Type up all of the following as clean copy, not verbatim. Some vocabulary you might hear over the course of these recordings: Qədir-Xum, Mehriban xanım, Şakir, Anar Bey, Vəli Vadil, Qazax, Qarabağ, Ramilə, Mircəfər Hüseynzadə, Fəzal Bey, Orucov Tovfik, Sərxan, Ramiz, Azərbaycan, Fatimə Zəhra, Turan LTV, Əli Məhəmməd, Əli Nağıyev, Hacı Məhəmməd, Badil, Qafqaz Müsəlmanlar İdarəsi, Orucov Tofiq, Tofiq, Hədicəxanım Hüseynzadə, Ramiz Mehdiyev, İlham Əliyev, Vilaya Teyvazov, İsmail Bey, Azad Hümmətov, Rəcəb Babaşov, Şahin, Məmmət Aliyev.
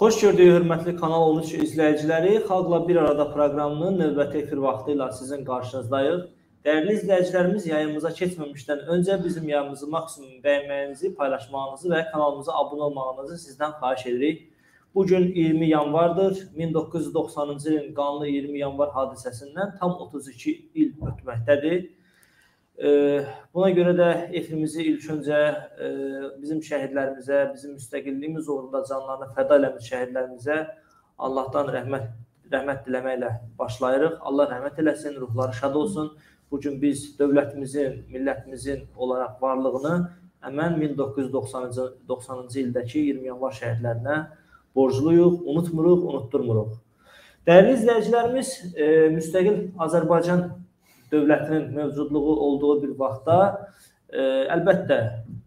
Xoş gördük, hörmətli Kanal 13 izləyiciləri. Xalqla bir arada proqramının növbəti efir vaxtı ilə sizin qarşınızdayıq. Dəyərli izləyicilərimiz, yayımıza keçməmişdən öncə bizim yayımızı maksimum bəyənməyinizi, paylaşmağınızı və kanalımıza abunə olmağınızı sizdən xahiş edirik. Bugün 20 yanvardır. 1990-cı ilin qanlı 20 yanvar hadisəsindən tam 32 il ötməkdədir. Buna görə də efirimizi ilk öncə bizim şəhidlərimizə, bizim müstəqilliyimiz uğrunda canlarını fəda eləmiş şəhidlərimizə Allahdan rəhmət diləməklə başlayırıq. Allah rəhmət eləsin, ruhları şad olsun. Bugün biz dövlətimizin, millətimizin olaraq varlığını həmən 1990-cı ildəki 20 yanvar şəhidlərinə borcluyuq, unutmuruq, unutturmuruq. Dəyərli izləyicilərimiz, müstəqil Azərbaycan dövlətinin mövcudluğu olduğu bir vaxtda əlbəttə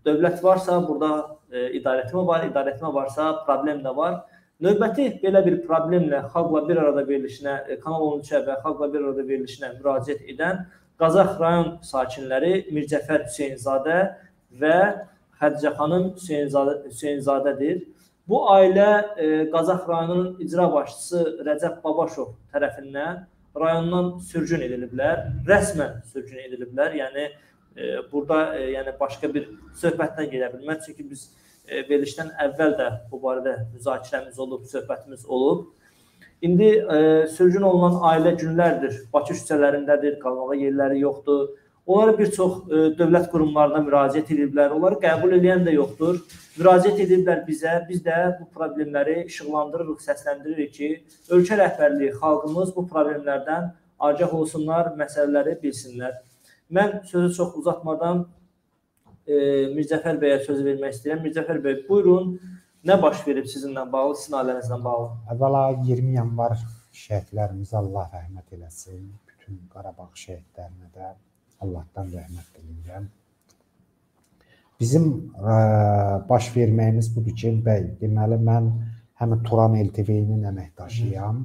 dövlət varsa, burada idarəetmə varsa, problem də var. Növbəti belə bir problemlə xalqla bir arada verilişinə, Kanal 13-ə və xalqla bir arada verilişinə müraciət edən Qazax rayon sakinləri Mircəfər Hüseynzadə və Hədicəxanım Hüseynzadədir. Bu ailə Qazax rayonunun icra başçısı Rəcəb Babaşov tərəfindən rayondan sürgün ediliblər, rəsmən sürgün ediliblər. Yəni, burada başqa bir söhbətdən gelə bilmək. Çünki biz verilişdən əvvəl də bu barədə müzakirəmiz olub, söhbətimiz olub. İndi sürgün olunan ailə günlərdir, Bakı küçələrindədir, qalmağa yerləri yoxdur. Onları bir çox dövlət qurumlarına müraciət ediblər, onları qəbul edən də yoxdur. Müraciət ediblər bizə, biz də bu problemləri işıqlandırırıq, səsləndiririk ki, ölkə rəhbərliyi, xalqımız bu problemlərdən agah olsunlar, məsələləri bilsinlər. Mən sözü çox uzatmadan Mircəfər bəyə sözü vermək istəyirəm. Mircəfər bəy, buyurun, nə baş verib sizinlə bağlı, sizin ailənizlə bağlı? Əvvəla 20 yanvar şəhidlərimiz Allah rəhmət eləsin, bütün Qarabağ şəhidlərinə də Allahdan rəhmət diləyirəm. Bizim baş verməyimiz budur ki, bəy, deməli, mən həmin Turan LTV-nin əməkdaşıyam.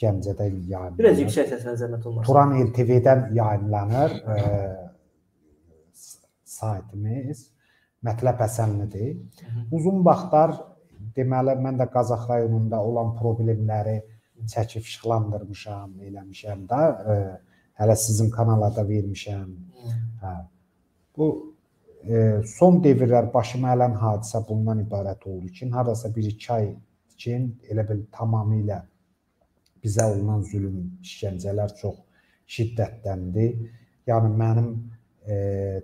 Gəmcədə yayınlanır. Biraz yüksək səslə zəhmət olmasın. Turan LTV-dən yayınlanır saytimiz. Mətləb əsənlidir. Uzun vaxtlar, deməli, mən də Qazax rayonunda olan problemləri çəkib işıqlandırmışam, eləmişəm də. Hələ sizin kanala da vermişəm. Bu, son devirlər başıma gələn hadisə bundan ibarət oldu ki, haradasa bir-iki ay ki, elə bil tamamilə bizə olunan zülüm, işgəncələr çox şiddətləndi. Yəni, mənim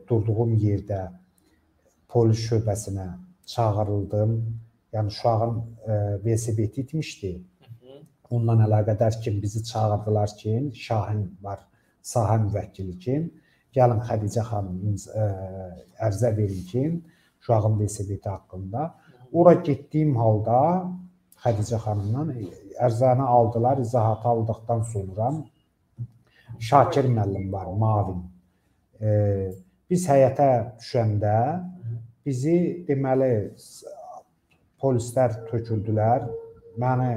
durduğum yerdə polis şöbəsinə çağırıldım. Yəni, uşağın velosipedi itmişdi. Ondan əlaqədər ki, bizi çağırdılar ki, Şahin var. Sahə müvəkkili ki, gəlin Xədicə xanımımız ərzə verin ki, uşağın velosipedi haqqında. Ora getdiyim halda Xədicə xanımdan ərzəni aldılar, izahatı aldıqdan sonra Şakir müəllim var, mavin. Biz həyətə düşəndə bizi, deməli, polislər töküldülər, məni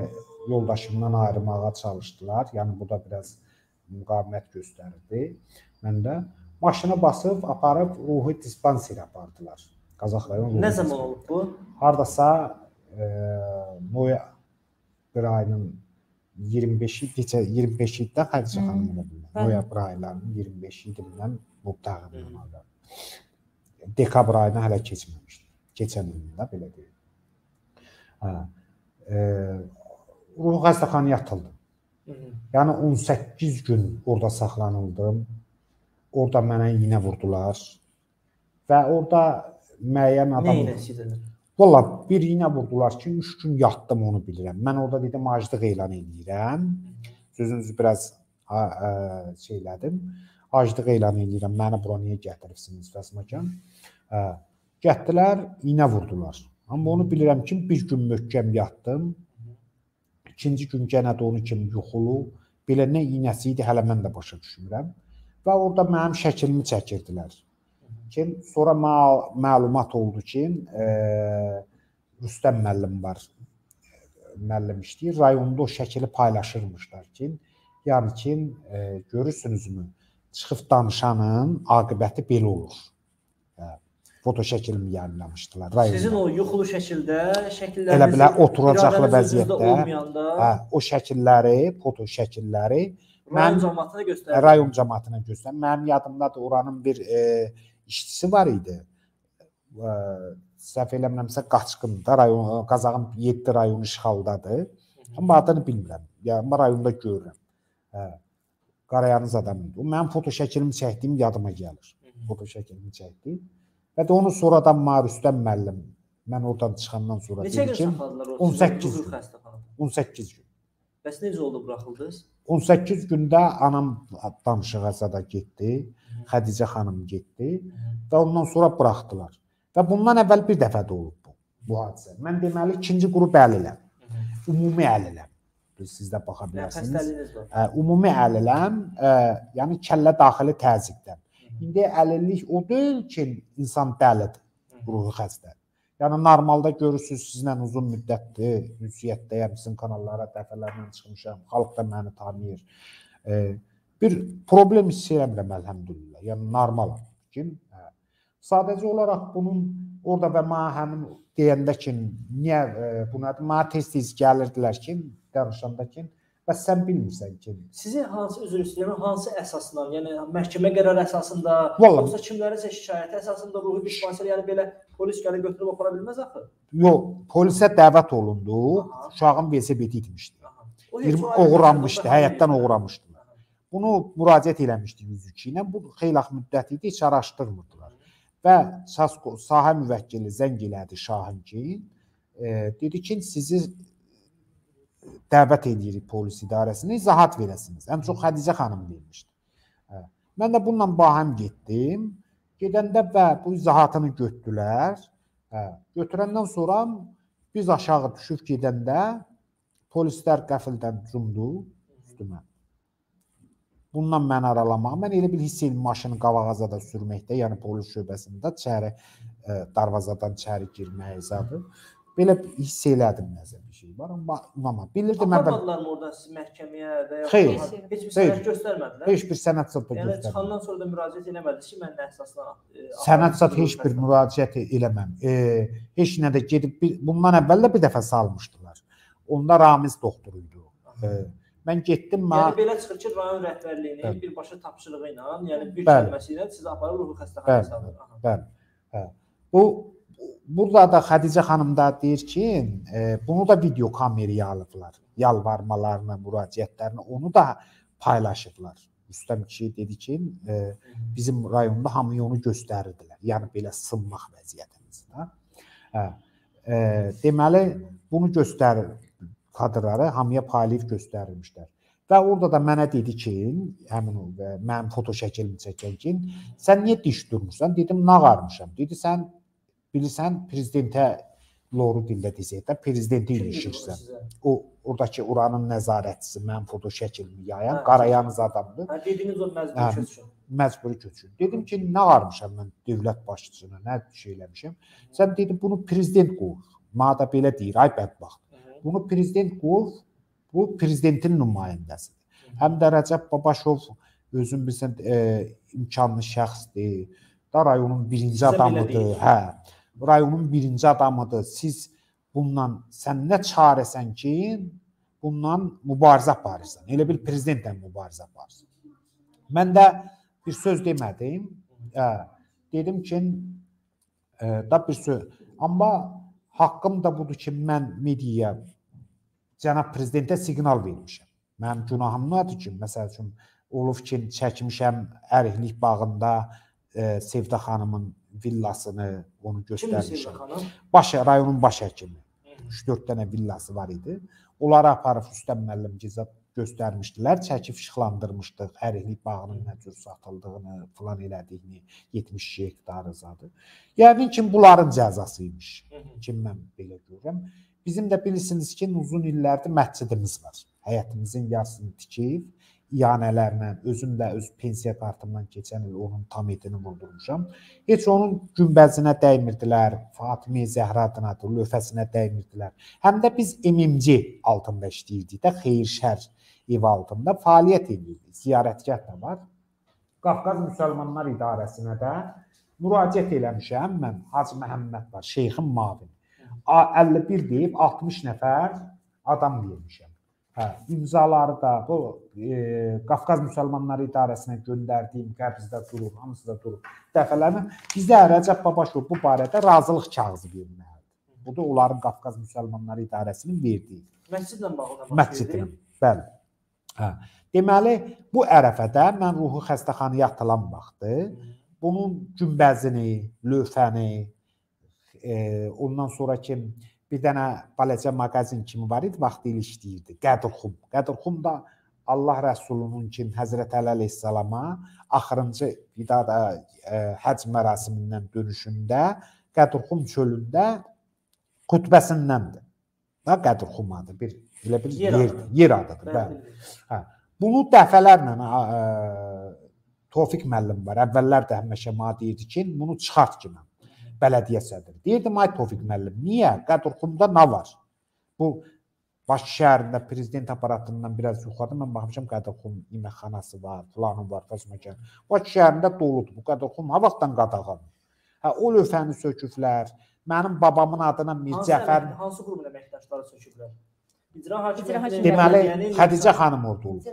yoldaşımdan ayırmağa çalışdılar, yəni bu da biraz müqavimət göstərirdi. Mən də maşını basıb, aparıb, ruhi dispanseri apardılar. Qazax rayon ruhi dispanseri. Nə zaman olub bu? Haradasa noyabr ayının 25-dən Xədicə xanımına bilməm. Noyabr aylarının 25-dən mübtəqə bilməmə. Dekabr ayına hələ keçməmişdir. Keçən ilində belə deyil. Ruhi xəstəxanı yatıldı. Yəni 18 gün orada saxlanıldım, orada mənə iynə vurdular və orada müəyyən adam... Nə iynəsidir? Valla bir iynə vurdular ki, 3 gün yatdım, onu bilirəm. Mən orada dedim, aclıq elan edirəm, sözünüzü biraz şey elədim, aclıq elan edirəm, məni bura niyə gətiribsiniz fəsməkən. Gətdilər, iynə vurdular. Amma onu bilirəm ki, bir gün möhkəm yatdım. İkinci gün gənə də onu kimi yuxulu, belə nə iynəsi idi, hələ mən də başa düşmürəm. Və orada mənim şəkilimi çəkirdilər. Sonra məlumat oldu ki, Rüstəm müəllim var, müəllim işləyir, rayonda o şəkili paylaşırmışlar ki, yəni ki, görürsünüzmü, çıxıb danışanın aqibəti belə olur. foto şəklimi yayınlamışdılar. Sizin o yuxulu şəkildə şəkillərinizi oturacaqlı vəziyyətdə o şəkilləri, foto şəkilləri rayon cəmatına göstərdi. Rayon cəmatına göstərdi. Mənim yadımdadır, oranın bir işçisi var idi. Səhv eləmirəmsə Qaçqında, rayon Qazağın 7 rayonu işğaldadır. Amma adını bilmirəm. Yəni rayonda görürəm. Qarayanız adamdır. Mənim foto şəklimi çəkdiyim yadıma gəlir. Foto şəklimi çəkdim. Və də onu sonradan Marüstən müəllim, mən oradan çıxandan sonra dedim ki, 18 gün. 18 gün. Bəs necə oldu, buraxıldınız? 18 gündə anam danışıqazada getdi, Hədicə xanım getdi və ondan sonra buraxdılar. Və bundan əvvəl bir dəfə də olub bu hadisə. Mən deməli, ikinci qrup əliləm, ümumi əliləm. Siz də baxa bilərsiniz. Ümumi əliləm, yəni kəllə daxili təzyiqdən. İndi əlillik o deyil ki, insan dəlidir, ruhi xəstə. Yəni, normalda görürsünüz, sizinlə uzun müddətdir, ünsiyyətdəyəm, sizin kanallara dəfələrlə çıxmışam, xalq da məni tanıyır. Bir problem hiss eləmirəm, əlhəmdülillah, yəni normal. Sadəcə olaraq bunun orada və mənim deyəndə ki, niyə bu nədir? Mənə tez-tez gəlirdilər ki, danışanda ki, bəs sən bilmirsən ki... Sizi hansı üzr istəyirəm, hansı əsasından, yəni məhkəmə qərarı əsasında, yoxsa kimlərinsə şikayəti əsasında ruhi düşmansiyyəli, yəni belə polis gəlib götürüb apara bilməz axı? Yox, polisə dəvət olundu, uşağın velosipedi itmişdi, oğranmışdı, həyətdən oğranmışdı. Bunu müraciət eləmişdi 102 ilə, bu xeylaq müddət idi, heç araşdırmırdılar. Və sahə müvəkkili zəng elədi Şahin ki, dedi ki, sizi... dəvət edirik polis idarəsini, izahat verəsiniz. Ən çox Hədicə xanım vermişdi. Mən də bununla bahəm getdim. Gedəndə və bu izahatını götdülər. Götürəndən sonra biz aşağı düşüb gedəndə polislər qəfildən cumdu üstümə. Bundan mən aralamaq, mən elə bil hiss edin maşını Qavağazada sürməkdə, yəni polis şöbəsində darvazadan çəri girmək izadır. Belə hiss elədim nəzər bir şey var, amma bilirdim mən... Aparmadılar mı oradan siz məhkəməyə və yaxud... Xeyr, heç bir sənət göstərmədilər. Heç bir sənət çatı göstərmədilər. Yəni çıxandan sonra da müraciət eləmədiniz ki, mən nə əsasla... Sənət çatı heç bir müraciət eləməm. Heç nə də gedib, bundan əvvəl də bir dəfə salmışdılar. Onda Ramiz doktoruydu. Mən getdim... Yəni belə çıxır ki, rayon rəhbərliyini birbaşa tapşırığı ilə, yəni bir kəlməsi ilə sizi aparıb ruhu xəstəxanaya. Burada da Hədicə xanım da deyir ki, bunu da video kameraya alıblar, yalvarmalarına, müraciətlərinə, onu da paylaşıblar. Üstəm ki, dedi ki, bizim rayonda hamıya onu göstərirdilər, yəni belə sınmaq vəziyyətimizdə. Deməli, bunu göstərir kadrları, hamıya paylayıb göstərilmişlər. Və orada da mənə dedi ki, həmin o, mənim foto şəkilimi çəkən ki, sən niyə diş durmuşsan? Dedim, nağarmışam. Dedi, sən... Bilirsən, prezidentə loru dildə deyəcəkdən, prezidenti ilişirsən. Oradakı oranın nəzarətçisi, mən foto şəkilimi yayan, qarayanız adamdır. Dediniz o məcburi köçün. Məcburi köçün. Dedim ki, nə armışam mən dövlət başçısına, nə şey eləmişəm. Sən dedim, bunu prezident qoyur. Mada belə deyir, ay bədbaxt. Bunu prezident qoyur, bu prezidentin nümayəndəsidir. Həm də Rəcəb Babaşov özün bilsən imkanlı şəxsdir, da rayonun birinci adamıdır. Rayonun birinci adamıdır. Siz bundan, sən nə çarəsən ki, bundan mübarizə aparırsan. Elə bil prezidentlə mübarizə aparırsan. Mən də bir söz demədim. Dedim ki, da bir söz. Amma haqqım da budur ki, mən mediaya, cənab prezidentə siqnal vermişəm. Mənim günahım nədir ki? Məsəl üçün, olub ki, çəkmişəm əriklik bağında Sevda xanımın villasını onu göstərmişəm. Rayonun baş həkimi. 3-4 dənə villası var idi. Onları aparıb Rüstəm müəllim göstərmişdilər. Çəkib işıqlandırmışdıq. Əriklik bağının nə cür satıldığını, filan elədiyini, 72 hektarı zadı. Yəqin ki, bunların cəzasıymış. Kim mən belə görürəm. Bizim də bilirsiniz ki, uzun illərdir məscidimiz var. Həyətimizin yarısını tikib. İyanələrlə, özümlə, öz pensiya kartımdan keçən il onun tam edini vurdurmuşam. Heç onun günbəzinə dəymirdilər, Fatimi Zəhra adınadır, löfəsinə dəymirdilər. Həm də biz MMC altında işləyirdik də, xeyir-şər ev altında fəaliyyət edirdik, ziyarətgah da var. Qafqaz Müsəlmanlar İdarəsinə də müraciət eləmişəm, mən Hacı Məhəmməd var, şeyxin mavini. 51 deyib 60 nəfər adam vermişəm. Hə, imzaları da bu Qafqaz Müsəlmanlar İdarəsinə göndərdiyim qəbzdə durur, hamısı da durur. Dəfələrini bizə Rəcəb Babaşov bu barədə razılıq kağızı verməlidir. Bu da onların Qafqaz Müsəlmanlar İdarəsinin verdiyi. Məscidlə bağlı. Məscidlə, bəli. Hə. Deməli, bu ərəfədə mən ruhu xəstəxanaya yatılan vaxtı, bunun cümbəzini, lövhəni, ondan sonra ki, bir dənə balaca mağazin kimi var idi, vaxtı ilə işləyirdi. Qədir-Xum. Qədir-Xum da Allah Rəsulunun kimi Həzrət Əli Əleyhissalama axırıncı həc mərasimindən dönüşündə Qədir-Xum çölündə xütbəsindəndir. Və Qədir-Xum adı bir, elə bir yer adıdır. Hə. Bunu dəfələrlə Tofiq müəllim var. Əvvəllər də həmişə mənə deyirdi ki, bunu çıxart ki mən. Bələdiyyə sədri. Deyirdim, ay Tofiq müəllim, niyə? Qədir-Xumda nə var? Bu, Bakı şəhərində prezident aparatından biraz yuxarıda, mən baxmışam, Qədir-Xum iməkxanası var, planı var, təşməkən. Bakı şəhərində doludur, bu Qədir-Xum ha vaxtdan qadağan. Hə, o lövhəni söküblər, mənim babamın adına Mircəfər... Hansı qrubun əməkdaşları söküblər? Deməli, Hədicə xanım orada olur.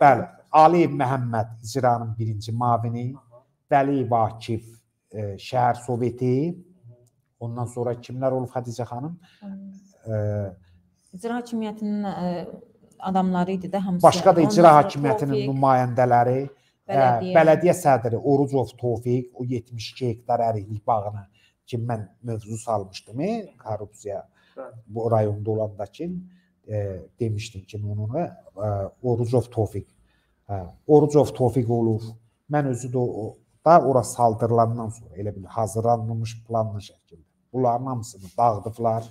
Bəli, Əli Məhəmməd, icranın birinci mavini, Vəli Vadil, Şəhər Soveti, ondan sonra kimlər olub Hədicə xanım? İcra hakimiyyətinin adamları idi də hamısı. Başqa da icra hakimiyyətinin nümayəndələri, bələdiyyə sədri Orucov Tovfik, o 72 hektar əriklik bağını ki, mən mövzu salmışdım, korrupsiya bu rayonda olandakı demişdim ki, onunla Orucov Tofiq. Orucov Tofiq olub. Mən özü də orası saldırılandan sonra elə bilir, hazırlanmış planlı şəkildə. Bunların hamısını dağıdıblar,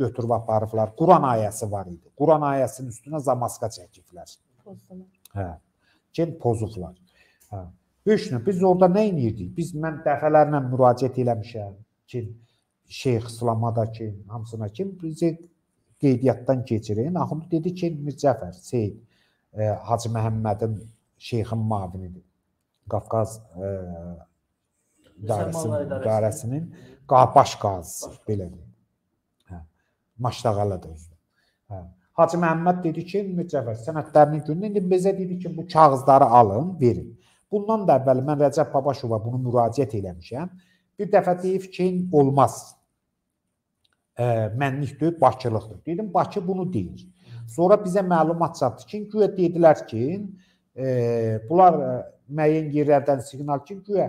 götürüb aparıblar. Quran ayəsi var idi. Quran ayəsinin üstünə zamaska çəkiblər. Pozublar. Üçünü, biz orada nə inirdik? Biz mən dəfələrlə müraciət eləmişəm ki, şeyh İslamada kim, hamısına kim, bizi qeydiyyatdan keçirin. Axı dedi ki, Mircəfər, Seyid, Hacı Məhəmmədin şeyhin mavinidir. Qafqaz İdarəsinin baş qazısı, belə deyil. Maşdağalı da özü. Hacı Məhəmməd dedi ki, Mircəfər, sənədlərinin gününə indi bizə dedi ki, bu kağızları alın, verin. Bundan da əvvəli mən Rəcəb Babaşova bunu müraciət eləmişəm. Bir dəfə deyib ki, olmaz. Mənlikdir, Bakılıqdır. Dedim, Bakı bunu deyir. Sonra bizə məlumat çatdı ki, güya dedilər ki, bunlar müəyyən yerlərdən siqnal ki, güya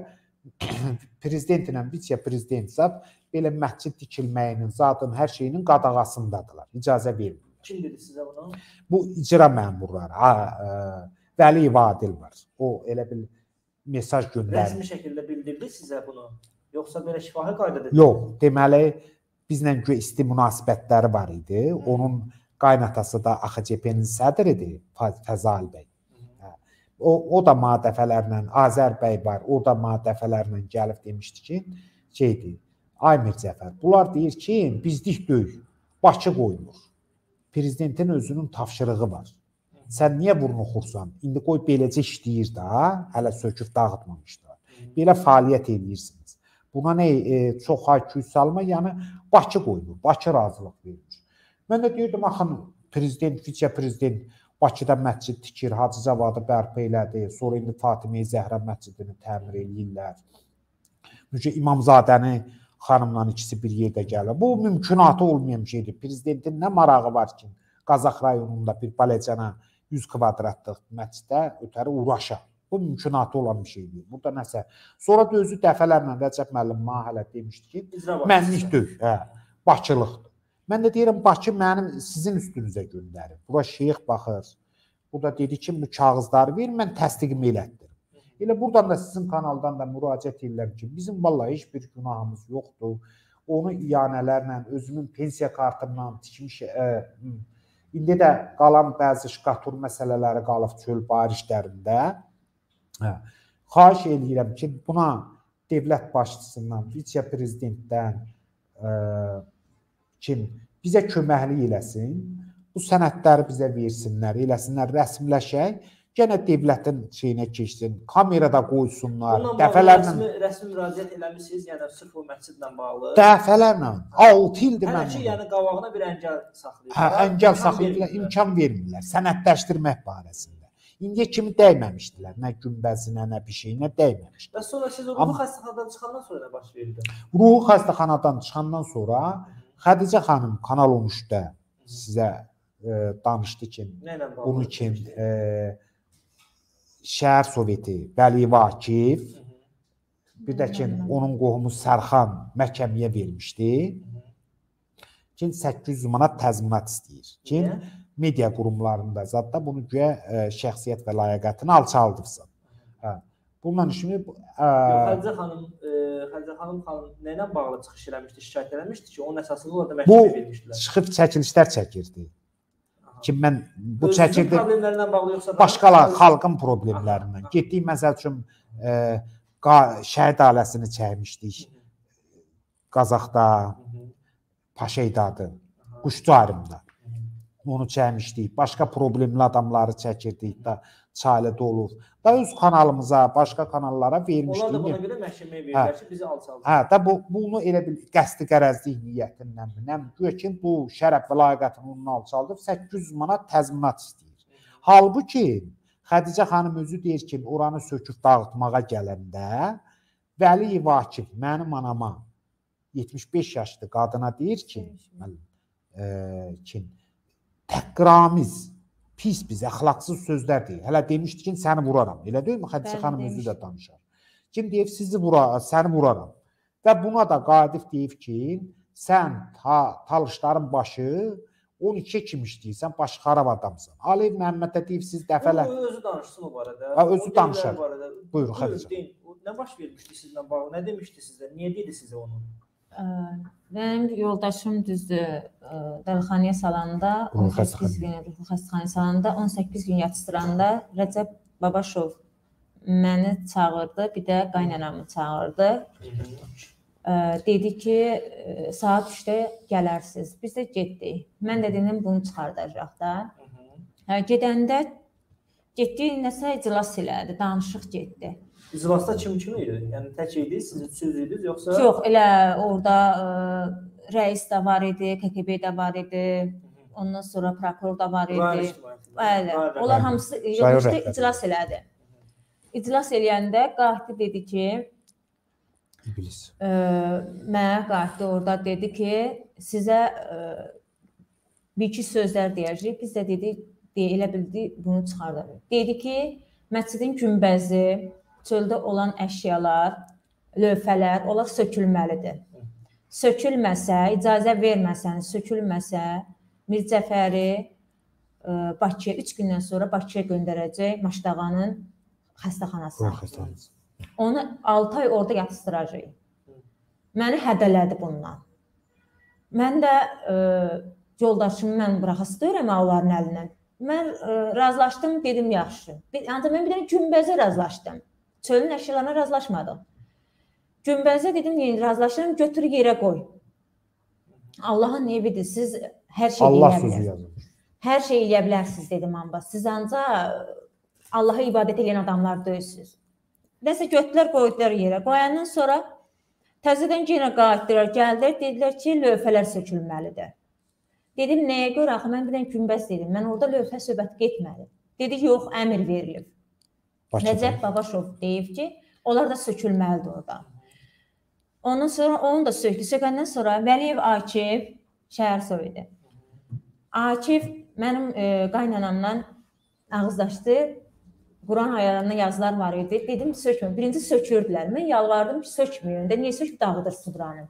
prezident ilə vitse-prezident zat belə məscid dikilməyinin, zadın, hər şeyinin qadağasındadırlar. İcazə vermirlər. Kim dedi sizə bunu? Bu icra məmurları. Vəli Vadil var. O elə bir mesaj göndərir. Rəsmi şəkildə bildirdi sizə bunu? Yoxsa belə şifahi qaydadır? Yox, deməli, bizlə isti münasibətləri var idi. Onun qaynatası da AXCP-nin sədridir, Fəzal Bey. O da madəfələrlə, Azər Bəy var, o da madəfələrlə gəlib demişdi ki, şeydir, ay Mircəfər, bunlar deyir ki, bizlik döyür, Bakı qoymur. Prezidentin özünün tapşırığı var. Sən niyə burnu xursan? İndi qoy beləcə işləyir də, hələ söküb dağıtmamışlar. Belə fəaliyyət edirsiniz. Buna çox haqqı salma, yəni Bakı qoyulur, Bakı razılıq verir. Mən də deyirdim, axın, prezident, vitse-prezident Bakıda məscid tikir, Hacı Cavadı bərpa elədi, sonra indi Fatimə Zəhra məscidini təmir edirlər. Mücə İmamzadəni xanımla ikisi bir yerdə gəlir. Bu, mümkünatı olmayan bir şeydir. Prezidentin nə marağı var ki, Qazax rayonunda bir balecana 100 kvadratlıq məsciddə ötəri uğraşa. Bu, mümkünatı olan bir şeydir. Burada nəsə. Sonra da özü dəfələrlə Rəcəb müəllim mənə hələ demişdi ki, mənlik döy, Bakılıqdır. Mən də deyirəm, Bakı mənim sizin üstünüzə göndərir. Bura şeyx baxır. Bu da dedi ki, bu kağızları verir, mən təsdiqim elətdir. Elə buradan da sizin kanaldan da müraciət edirlər ki, bizim vallahi heç bir günahımız yoxdur. Onu iyanələrlə, özümün pensiya kartımdan tikmiş... İndi də qalan bəzi şkatur məsələləri qalıb çöl barişlərində. Xahiş edirəm ki, buna devlət başçısından, vitse-prezidentdən kim bizə köməkli eləsin, bu sənədləri bizə versinlər, eləsinlər, rəsmiləşək gene devletin şeyine geçsin, kamerada koysunlar. Rəsmi müraciət eləmişsiniz, yəni sırf o məscidlə bağlı. Dəfələrlə, 6 ildir mən. Yəni qavağına bir əngəl saxlayırlar. Hə, əngəl saxlayırlar, imkan vermirlər. Sənədləşdirmək barəsində. İndiyə kimi dəyməmişdilər. Nə günbəzinə, nə bir şeyinə dəyməmişdilər. Və sonra siz ruhu xəstəxanadan çıxandan sonra nə baş verdi? Ruhu xəstəxanadan çıxandan sonra Hədicə xanım Kanal 13-də sizə danışdı ki, bunu ki, Şəhər Soveti Vəli Vadil, bir də ki, onun qohumu Sərxan məhkəməyə vermişdi. Ki, 800 manat təzminat istəyir. Ki, media qurumlarında zaten bunu şəxsiyyət və layiqətini alçaldıbsa. Bununla düşünüb... Hədicə xanım nəylə bağlı çıxış eləmişdi, şikayət eləmişdi ki, onun əsasında orada məhkəmə vermişdilər. Bu çıxıb çəkilişlər çəkirdi. Ki, mən bu çəkirdi başqalar, xalqın problemlərindən. Getdik, məsəl üçün, şəhid ailəsini çəkmişdik. Qazaxda, Paşeydadı, Quşcuarımda. Onu çəkmişdik, başqa problemli adamları çəkirdik da, çaylıda olur. Da öz kanalımıza, başqa kanallara vermişdik. Onlar da buna görə məhkəməyə verirlər ki, bizi alçaldır. Hə, da bunu elə bir qəsdi qərəzlik niyyətindən biləm. Güya ki, bu şərəf və layiqətini onunla alçaldır, 800 manat təzminat istəyir. Halbuki, Hədicə xanım özü deyir ki, oranı söküb dağıtmağa gələndə, Vəli Vakif mənim anama 75 yaşlı qadına deyir ki, Tək Ramiz, pis biz, əxlaqsız sözlər deyil. Hələ demişdi ki, səni vuraram. Elə deyilmi? Hədicə xanım özü də danışar. Kim deyib, səni vuraram. Və buna da Qadif deyib ki, sən talışların başı 12 kim işləyirsən, başı xarab adamsan. Aliyev Məhəmmədə deyib, siz dəfələr... Özü danışsın o barədə. Özü danışar. Buyurun, Hədicə. Nə baş vermişdi sizdən bağlı? Nə demişdi sizə? Niyə deyildi sizə onu? Mənim yoldaşım düzdür dəlxaniyə salanda 18 gün yatışdıranda Rəcəb Babaşov məni çağırdı, bir də qaynanamı çağırdı. Dedi ki, saat 3-də gələrsiz. Biz də getdik. Mən də dedim, bunu çıxardacaq da. Gedəndə getdik, nəsə iclas elədi, danışıq getdi. İclasda kim idi? Yəni, tək idi, siz üçünüz idiniz, yoxsa? Yox, elə orada rəis də var idi, KKB də var idi, ondan sonra prokuror da var idi. Onlar hamısı iclas elədi. İclas eləyəndə qatib dedi ki, mənə qatib orada dedi ki, sizə bir-iki sözlər deyəcəyik, biz də dedik, elə bildi, bunu çıxardı. Dedi ki, məscidin günbəzi, çöldə olan əşyalar, lövhələr, onlar sökülməlidir. Sökülməsə, icazə verməsən, sökülməsə, Mircəfəri 3 gündən sonra Bakıya göndərəcək Maşdağanın xəstəxanasına. Onu 6 ay orada yatışdıracaq. Məni hədələdi bundan. Mən də yoldaşımı mən buraxası döyürəm onların əlindən. Mən razılaşdım, dedim yaxşı. Ancaq mən bir dənə günbəzə razılaşdım. Çölün əşyalarına razılaşmadım. Günbəzə dedim, razılaşıram, götür yerə qoy. Allahın evidir, siz hər şey eləyə bilərsiniz. Hər şey eləyə bilərsiniz, dedim amma. Siz ancaq Allaha ibadət eləyən adamlar döyürsünüz. Nəsə götürlər, qoydular yerə. Qoyandan sonra təzədən yenə qayıtdılar, gəldilər, dedilər ki, lövhələr sökülməlidir. Dedim, nəyə görə? Axı, mən bir dənə günbəz dedim, mən orada lövhə söhbət getməli. Dedi, yox, əmir verilib. Rəcəb Babaşov deyib ki, onlar da sökülməlidir orada. Ondan sonra onu da sökdü. Sökəndən sonra Vəliyev Akif şəhər soydu. Akif mənim qaynanamdan ağızlaşdı. Quran ayələrində yazılar var idi. Dedim, sökmün. Birinci sökürdülər. Mən yalvardım ki, sökmüyün. Niyə söküb dağıdırsın buranı?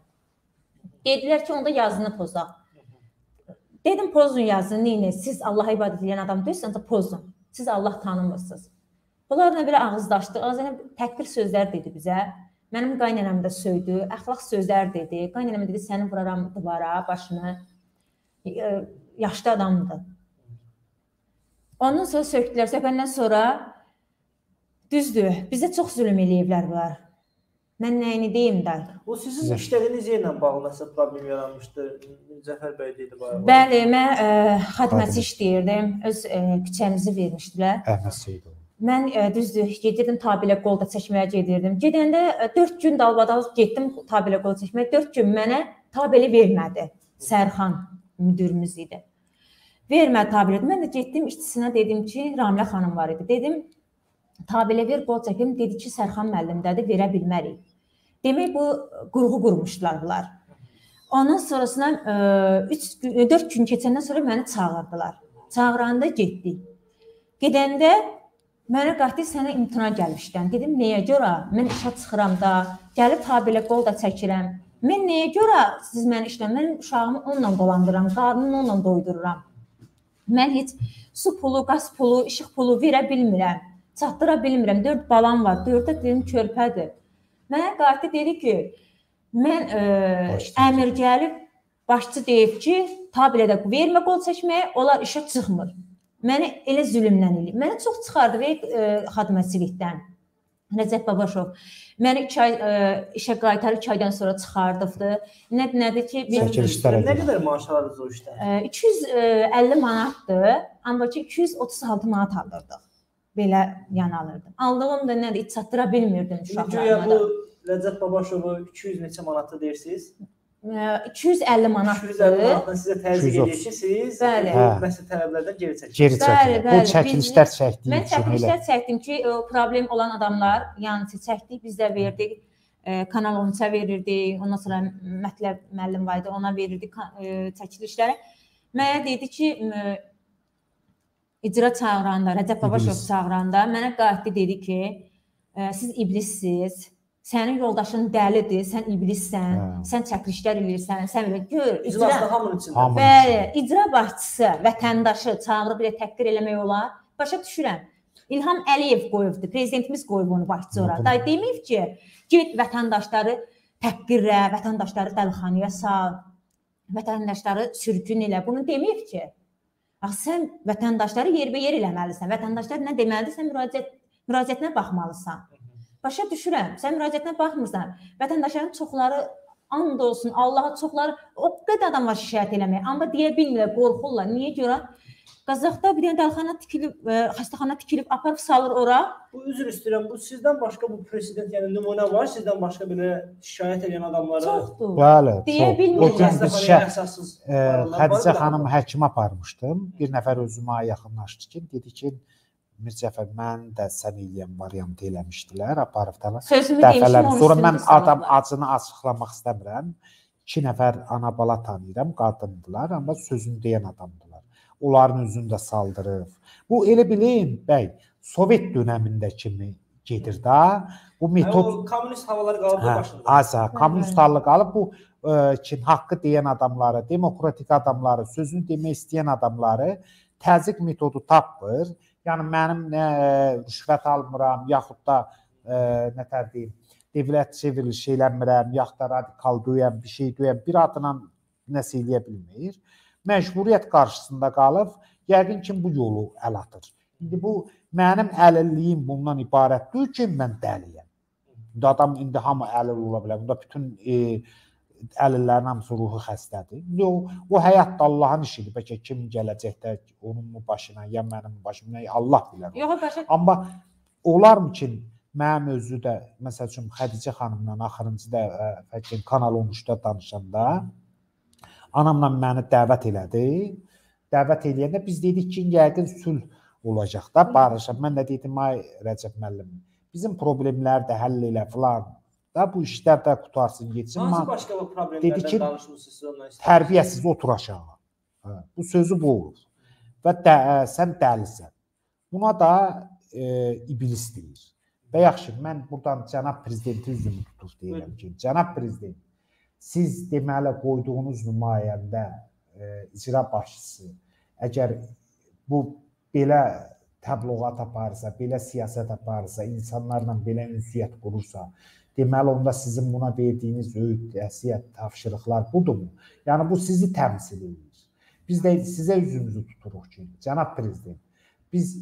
Dedilər ki, onda yazını pozaq. Dedim, pozun yazını. Neynə? Siz Allaha ibadət edən adam deyilsiniz, ancaq pozun. Siz Allah tanımırsınız. Bunlarla belə ağızdaşdı, təkbir sözlər dedi bizə, mənim qaynanamı da söydü, əxlaq sözlər dedi, qaynanamı dedi, səni vuraram duvara, başını, yaşlı adamdır. Ondan sonra sökdülər, sökəndən sonra düzdür, bizə çox zülüm eləyiblər bunlar. Mən nəyini deyim də? O, sizin işlədiyiniz yerlə bağlı nəsə problem yaranmışdı, Cəfər bəy deyildi bayağı. Bəli, mən xadməçi işləyirdim, öz küçəmizi vermişdilər. Əhməsi idi o. Mən düzdür, gedirdim tabilə qolda çəkməyə gedirdim. Gedəndə 4 gün dalbadal getdim tabilə qolda çəkməyə. 4 gün mənə tabeli vermədi. Sərxan müdürümüz idi. Vermədi tabeli. Mən də getdim işçisinə dedim ki, Ramilə xanım var idi. Dedim, tabelə ver, qol çəkim. Dedi ki, Sərxan müəllimdədir, verə bilmərik. Demək bu qurğu qurmuşdular bunlar. Ondan sonrasına 4 gün keçəndən sonra məni çağırdılar. Çağıranda getdik. Gedəndə mənə qatdi sənə imtina gəlmişdən. Dedim, nəyə görə? Mən işə çıxıram da, gəlib tabilə qol da çəkirəm. Mən nəyə görə siz məni işləm? Mən uşağımı onunla dolandıram, qarnını onunla doydururam. Mən heç su pulu, qaz pulu, işıq pulu verə bilmirəm, çatdıra bilmirəm. 4 balam var, 4-də dedim, körpədir. Mənə qatdi dedi ki, mən əmir gəlib, başçı deyib ki, tabilə də vermə qol çəkməyə, onlar işə çıxmır. Məni elə zülümdən eləyib. Məni çox çıxardı və xadiməsilikdən. Rəcəb Babaşov. Məni işə qaytarıb 2 aydan sonra çıxardıbdı. Nədir ki... Nə qədər maaş alırdınız o işdən? 250 manatdır. Amma ki, 236 manat alırdıq. Belə yan alırdım. Aldığım da nədir? İç çatdıra bilmirdim uşaqlarına da. Bu Rəcəb Babaşovu 200 neçə manatda deyirsiniz? 250 manatdır. 250 manatdan sizə təzyiq edir ki, siz məsələ tələblərdən geri çəkirsiniz. Bu çəkilişlər çəkdiyim üçün. Mən çəkilişlər çəkdim ki, problem olan adamlar, yəni çəkdik, biz də verdik, Kanal 13-ə verirdik, ondan sonra mətləb müəllim var idi, ona verirdik çəkilişlərə. Mənə dedi ki, icra çağıranda, Rəcəb Babaşov çağıranda mənə qayıtdı dedi ki, siz iblissiniz. Sənin yoldaşın dəlidir, sən iblissən, sən çəkilişlər eləyirsən, sən belə gör, icra başçısı, vətəndaşı çağırıb ilə təqdir eləmək olar. Başa düşürəm, İlham Əliyev qoyubdur, prezidentimiz qoyub onu başçı orada. Day deməyib ki, get vətəndaşları təqdirə, vətəndaşları dəlxanıya sal, vətəndaşları sürgün elə, bunu deməyib ki, sən vətəndaşları yerbə-yer eləməlisən, vətəndaşlar nə deməlisən, müraciətinə baxmalısan. Başa düşürəm, sən müraciətinə baxmırsan, vətəndaşların çoxları and olsun, Allaha çoxları, o qədər adam var şikayət eləmək, amma deyə bilmirlər, qorxurlar. Niyə görə? Qazaqda bir dənə xəstəxana tikilib, aparıb salır ora. Bu, üzr istəyirəm, bu sizdən başqa bu prezident, yəni nümunə var, sizdən başqa belə şikayət eləyən adamları... Çoxdur, deyə bilmirlər. Hədicəxanım həkimə aparmışdım, bir nəfər özümə yaxınlaşdı ki, dedi ki, Mircəfər, mən də sən eləyən variantı eləmişdilər, aparıb dəfələr. Sonra mən adam acını açıqlamaq istəmirəm. 2 nəfər ana-bala tanıyıram, qadındılar, amma sözünü deyən adamdılar. Onların üzünü də saldırıb. Bu, elə bilin, bəy, Sovet dönəmində kimi gedir də. Bu metod... Kommunist havaları qalıb da başında. Aza, kommunist havaları qalıb. Bu, ki, haqqı deyən adamları, demokratik adamları, sözünü demək istəyən adamları təzyiq metodu tapmır. Yəni, mənim rüşvət almıram, yaxud da, nə tərdiyim, devlət çevriliş eləmirəm, yaxud da radikal döyəm, bir şey döyəm, bir adına nəsə eləyə bilməyir. Məcburiyyət qarşısında qalıb, yəqin ki, bu yolu əl atır. İndi bu, mənim əlilliyim bundan ibarətdir ki, mən dəliyəm. Adam indi hamı əlil ola bilər, bunda bütün əlillərin hamısı ruhu xəstədir. O həyatda Allahın işidir. Bəlkə kim gələcəkdə onun mu başına, ya mənim mu başına, Allah bilər. Amma olarmı ki, mənim özü də, məsəl üçün, Xədicə xanımdan axırıncı da Kanal 13-də danışanda anamla məni dəvət elədi. Dəvət eləyəndə biz dedik ki, yəqin sülh olacaq da, barışaq. Mən də dedim, ay Rəcəb müəllim, bizim problemlər də həll elə filan. Bu işlər də qutarsın, geçsin. Dedi ki, tərbiyəsiz otur aşağı. Bu sözü bu olur. Və sən dəlisən. Buna da iblis deyir. Və yaxşı, mən buradan cənab prezidenti üzümü tutur deyirəm ki, cənab prezident, siz deməli qoyduğunuz nümayəndə icra başçısı, əgər bu belə təbliğat aparırsa, belə siyasət aparırsa, insanlarla belə ünsiyyət qurursa, deməli, onda sizin buna verdiyiniz öyüd, əsiyyət, tavşırıqlar budur mu? Yəni, bu sizi təmsil edir. Biz də sizə üzümüzü tuturuq ki, cənab prezident, biz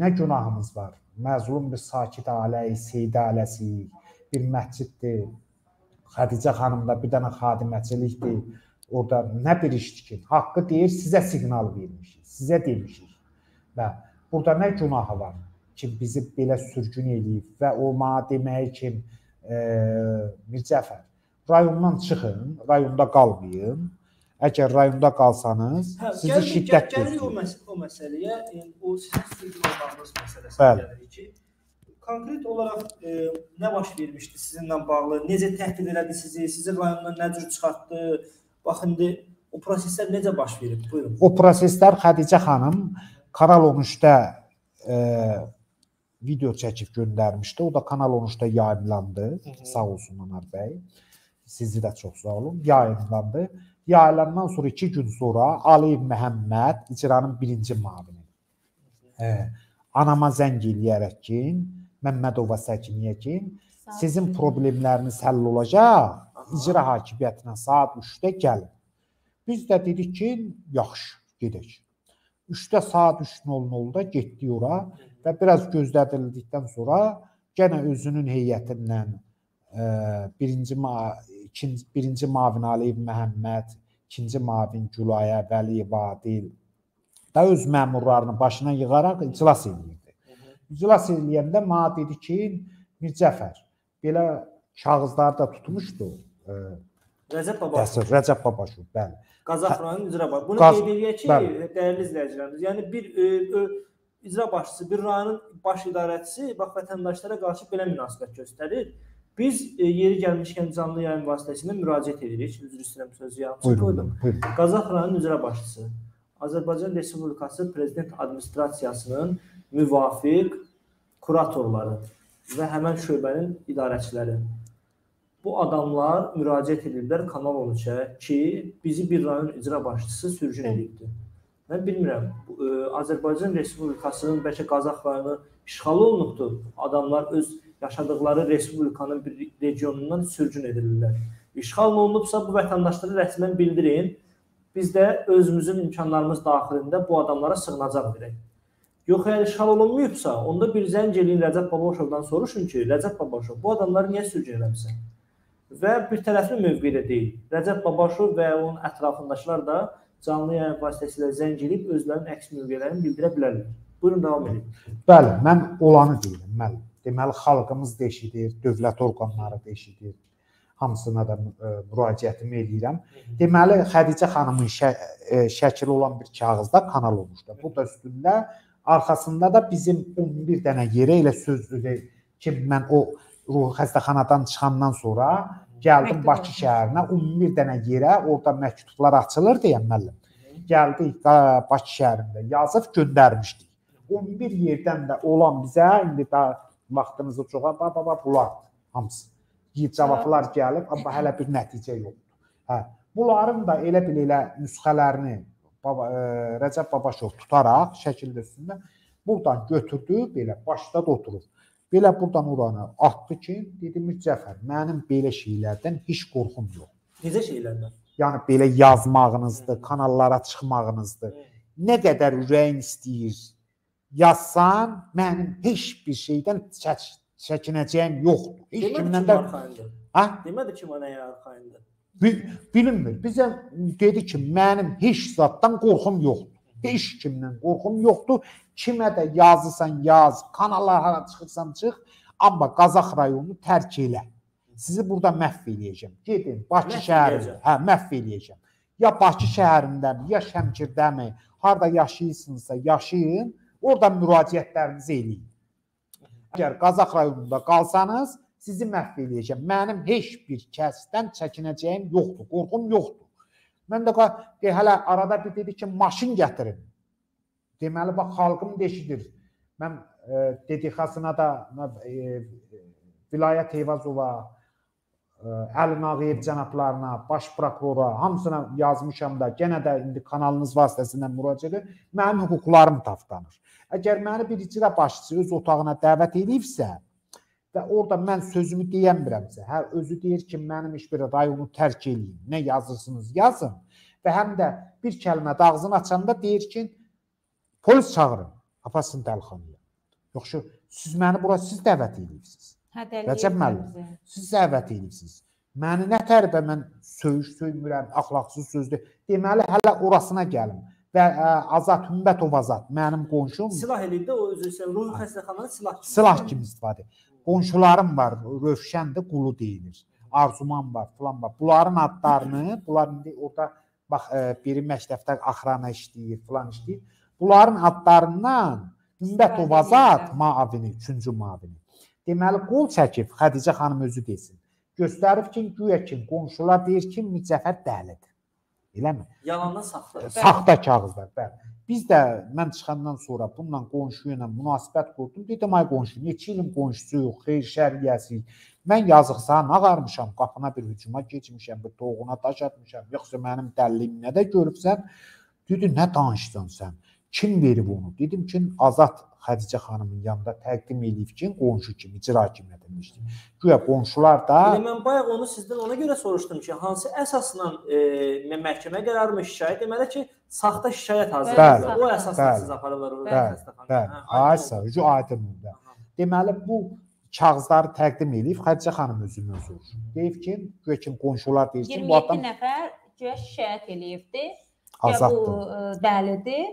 nə günahımız var? Məzlum bir sakit aləyi, seyid aləsi, bir məsciddir, Xədicə xanımda bir dənə xadiməçilikdir, orada nə bir işdir ki? Haqqı deyir, sizə siqnal vermişik, sizə demişik. Və burada nə günahı var? ki, bizi belə sürgün edib və o mənə deməyi ki, Mircəfər, rayondan çıxın, rayonda qalmayın. Əgər rayonda qalsanız, sizi şiddət göstərir. O məsələyə, o sizin sürgünlərinizin məsələsinə gəlirik ki, konkret olaraq nə baş vermişdi sizinlə bağlı, necə təhqir elədi sizi, sizi rayondan nə cür çıxartdı, baxın, o proseslər necə baş verib? Buyurun. O proseslər Hədicə xanım Kanal 13-də video çəkib göndərmişdi, o da Kanal 13-də yayınlandı, sağ olsun Anar Bey, sizi də çox sağ olun, yayınlandı. Yayınlandan sonra 2 gün sonra Əli Məhəmməd icranın 1-ci müavini anama zəng eləyərək ki, Məmmədova səkiniyə ki, sizin problemləriniz həll olacaq, icra hakimiyyətinə saat 3-də gəlin. Biz də dedik ki, yaxşı, gedək. 3-də saat 3:00-da getdik ora və biraz gözlədildikdən sonra gənə özünün heyətindən 1-ci mavin Əli Məhəmməd, 2-ci mavin Cülağa, Vəli Vadil da öz məmurlarını başına yığaraq iclas edirdi. İclas ediləyəndə mənə dedi ki, Mircəfər, belə kağızları da tutmuşdu. Rəcəb Babaşov, bəli. Qazax rayonunun icra başçısı. Bunu qeyd edək ki, dəyərli izləyicilərimiz, yəni bir icra başçısı, bir rayonun baş idarəçisi vətəndaşlara qarşı belə münasibət göstərir. Biz yeri gəlmişkən canlı yayın vasitəsində müraciət edirik. Üzr istəyirəm sözü yalnız qoydum. Qazax rayonunun icra başçısı Azərbaycan Respublikası Prezident Administrasiyasının müvafiq kuratorları və həmən şöbənin idarəçiləri. Bu adamlar müraciət ediblər Kanal 13-ə ki, bizi bir rayon icra başçısı sürgün edibdir. Mən bilmirəm, Azərbaycan Respublikasının bəlkə Qazax rayonu işğalı olunubdur. Adamlar öz yaşadıkları Respublikanın bir regionundan sürgün edilirlər. İşğal olunubsa bu vətəndaşları rəsmən bildirin. Biz də özümüzün imkanlarımız daxilində bu adamlara sığınacaq verək. Yox, əgər işğal olunmayıbsa, onda bir zəng eləyin Rəcəb Babaşovdan soruşun ki, Rəcəb Babaşov, bu adamları niyə sürgün eləmişsən? Və bir tərəfli mövqedə deyil. Rəcəb Babaşov və onun ətrafındaşlar da canlı yayın vasitəsilə zəng eləyib özlərinin əks mövqələrini bildirə bilərlər. Buyurun, davam edin. Bəli, mən olanı deyirəm, məlim. Deməli, xalqımız deşidir, dövlət orqanları deşidir. Hamısına da müraciətimi eləyirəm. Deməli, Xədicə xanımın şəkili olan bir kağızda kanal olmuşdu. Bu da üstündə, arxasında da bizim 11 dənə yerə elə sözlüdür ki, mən o ruhi xəstəxanadan çıxandan sonra gəldim Bakı şəhərinə, 11 dənə yerə, orada məktublar açılır deyəm məllim. Gəldik Bakı şəhərində yazıb göndərmişdik. 11 yerdən də olan bizə, indi daha vaxtınızı çoxa, baba, bulardır hamısı. Cavablar gəlib, amma hələ bir nəticə yoxdur. Bunların da elə-belə nüsxələrini Rəcəb Babaşov tutaraq şəkildə üstündə buradan götürdü, belə başda da oturur. Belə buradan oranı atdı ki, dedi Mircəfər, mənim belə şeylərdən heç qorxum yox. Necə şeylərdən? Yəni, belə yazmağınızdır, kanallara çıxmağınızdır. Nə qədər ürəyin istəyir yazsan, mənim heç bir şeydən çəkdir. Çəkinəcəyim yoxdur. Demədi ki, mənəyə arxayındır. Bilinmir. Bizə dedi ki, mənim heç zatdan qorxum yoxdur. Heç kimdən qorxum yoxdur. Kimə də yazırsan yaz, kanallara çıxırsan çıx, amma Qazax rayonunu tərk elə. Sizi burada məhv eləyəcəm. Gedin, Bakı şəhərində. Hə, məhv eləyəcəm. Ya Bakı şəhərindəmi, ya Şəmkirdəmi, harada yaşayırsınızsa yaşayın, oradan müraciətlərinizi eləyin. Əgər Qazax rayonunda qalsanız, sizi məhv eləyəcəm. Mənim heç bir kəsdən çəkinəcəyim yoxdur, qorxum yoxdur. Mən də hələ arada bir dedi ki, maşın gətirin. Deməli, bax, xalqım deşidir. Mən dedikasına da Vilaya Teyvazova, Əli Nağıyev cənablarına, baş prokurora, hamısına yazmışam da, genə də indi kanalınız vasitəsindən müraciət edir, mənim hüquqlarım tapdanır. Əgər məni bir icra başçısı öz otağına dəvət edibsə və orada mən sözümü deyəmirəmsə, hər özü deyir ki, mənim heç bir rayonu tərk edin, nə yazırsınız yazın və həm də bir kəlmə ağzını açanda deyir ki, polis çağırın, apasın dəlxanıya. Yoxşu, siz məni bura siz dəvət edibsiniz. Rəcəb müəllim, siz dəvət edibsiniz. Məni nə tərifə mən söyüş söymürəm, axlaqsız sözdür. Deməli, hələ orasına gəlin. və Azad Hümmətov Azad, mənim qonşum. Silah eləyib də o özü, ruhi xəstəxanada silah kimi istifadə. Qonşularım var, Rövşəndir, Qulu deyilir. Arzuman var, falan var. Bunların adlarını, bunların orada bax, biri məktəbdə axrana işləyir, falan işləyir. Bunların adlarından Hümmətov Azad mavini, üçüncü mavini. Deməli, qol çəkib, Xədicə xanım özü desin. Göstərib ki, güya ki, qonşular deyir ki, Mircəfər dəlidir. Eləmi? Yalanla saxta. Saxta kağızlar, bəli. Biz də, mən çıxandan sonra bununla qonşu ilə münasibət qurdum. Dedim, ay qonşu, neçə ilin qonşusuyuq, xeyr şəriyəsiyik. Mən yazıqsa nağarmışam, qapına bir hücuma geçmişəm, bir doğuna daş atmışam. Yoxsa mənim dəliliyimi nə də görübsən? Dedi, nə danışsan sən? Kim verib onu? Dedim ki, Azad Xədicə xanımın yanında təqdim edib ki, qonşu kimi, icra kimi edilmişdir. Güya qonşular da... Mən bayaq onu sizdən ona görə soruşdum ki, hansı əsasla məhkəmə qərarı şikayət deməli ki, saxta şikayət hazırlayırlar. O əsasla siz aparırlar. Bəli, aysa, hücü aydın oldu. Deməli, bu kağızları təqdim edib, Xədicə xanım özünü sorur. Deyib ki, güya ki, qonşular deyir ki, bu adam... 27 nəfər güya şikayət edibdir, güya bu dəlidir.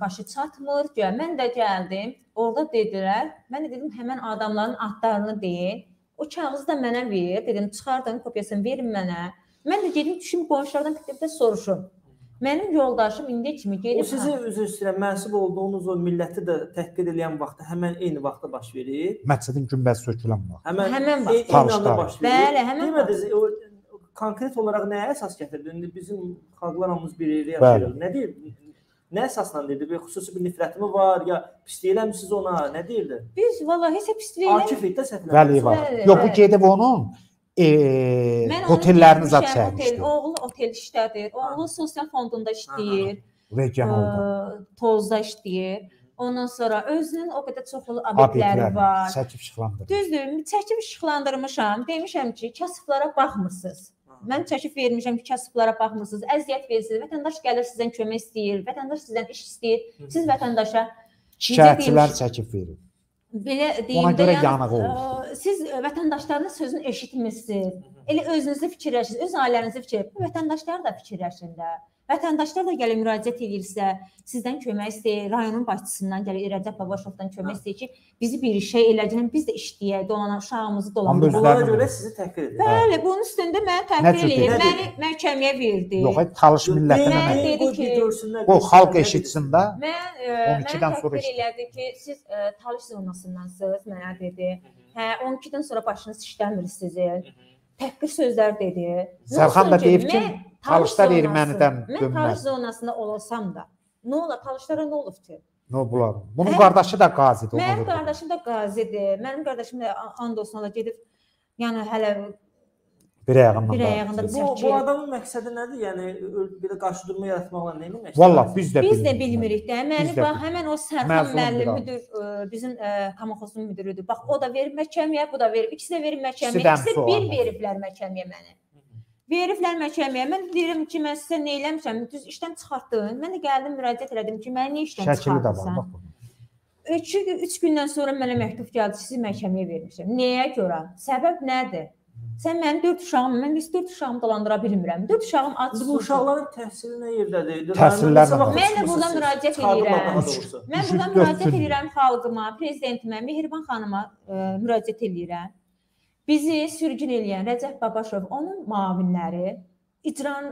Başı çatmır, güya mən də gəldim, orada dedilər, mən də dedim, həmən adamların adlarını deyin, o kağızı da mənə ver, dedim, çıxardın, kopyasını verin mənə, mən də gedim, düşüm qonşulardan bir soruşum. Mənim yoldaşım indiyə kimi gedir. O sizə üzr istəyirəm, mənsub olduğunuz o milləti də təhqir eləyən vaxtda həmən eyni vaxtda baş verir. Məqsədin günbəzi sökülən vaxt. Həmən vaxt. Bəli, həmən vaxt. Konkret olaraq nəyə əsas gətirdin? Bizim xalqlarımız bir yerə yaşayır. Nə əsasla deyirdi? Xüsusi bir nifrətimi var, ya pisliyə eləmişsiniz ona, nə deyirdi? Biz, valla, heç pisliyə eləmişsiniz. Akif iddə səhvləmişsiniz. Yox, bu gedib onun hotellərini zat çəkmişdir. Oğlu otel işlədir, oğlu sosial fondunda işləyir, tozda işləyir. Ondan sonra özünün o qədər çoxlu obyektləri var. Çəkib işıqlandırmışam. Düzdür, çəkib işıqlandırmışam, demişəm ki, kasıblara baxmırsınız. Mən çəkif vermişəm ki, kasıblara baxmırsınız, əziyyət verirsiniz, vətəndaş gəlir sizdən kömək istəyir, vətəndaş sizdən iş istəyir, siz vətəndaşa... Şikayətçilər çəkif verir. Ona görə yanıq olur. Siz vətəndaşlarının sözünü eşitmişsiniz, elə özünüzü fikirləşsiniz, öz ailənizi fikirləşsiniz, vətəndaşlar da fikirləşsin də. Vətəndaşlar da gəlir, müraciət edirsə, sizdən kömək istəyir, rayonun başçısından gəlir, Rəcəb Babaşovdan kömək istəyir ki, bizi bir şey eləcəyəm, biz də işləyək, dolanan, uşağımızı dolanır. Onlara görə sizi təhqir edir. Bəli, bunun üstündə mənə təhqir edir, məni məhkəməyə verdi. Yox, talış millətinə mənə. O, xalq eşitsin də, 12-dən sonra işləyir. Mənə təhqir elədi ki, siz talış zonasındansınız, mənə dedi. Hə, 12-dən sonra başınız işləmir sizin. Təhqir sözlər dedi. Sərxan da deyib ki, talışlar ermənidən dönməz. Mən talış zonasında olsam da, nə ola, talışlara nə olub ki? Nə olar? Bunun qardaşı da qazidir. Mənim qardaşım da qazidir. Mənim qardaşım da and olsun ola gedib, yəni hələ bir əyağında çəkir. Bu adamın məqsədi nədir? Yəni, qarşıdurma yaratmaqla neyini məqsədir? Valla, biz də bilmirik. Biz də bilmirik də. Məni bax, həmən o Sərxan müəllimdir, bizim Kamaxozun müdürüdür. Bax, o da verir məhkəməyə, bu da verir. İkisi də verir məhkəməyə. İkisi də bir veriblər məhkəməyə məni. Veriflər məhkəməyə, mən deyirəm ki, mən sizə nə eləmişəm, düz işdən çıxartdın, mən də gəldim, müraciət elədim ki, məni nə işdən çıxartsan? 3 gündən sonra mənə məktub gəldi, sizi məhkəməyə vermişəm. Nəyə görə? Səbəb nədir? Sən mənim 4 uşağımı, mən biz 4 uşağımı dolandıra bilmirəm. 4 uşağım aç. Bu uşaqların təhsili nə yerdədir? Təhsillərlə. Mən də buradan müraciət edirəm. Mən buradan müraciət edirəm xalqıma, prezidentimə, Mehriban xanıma müraciət edirəm. Bizi sürgün eləyən Rəcəb Babaşov, onun mavinləri, icran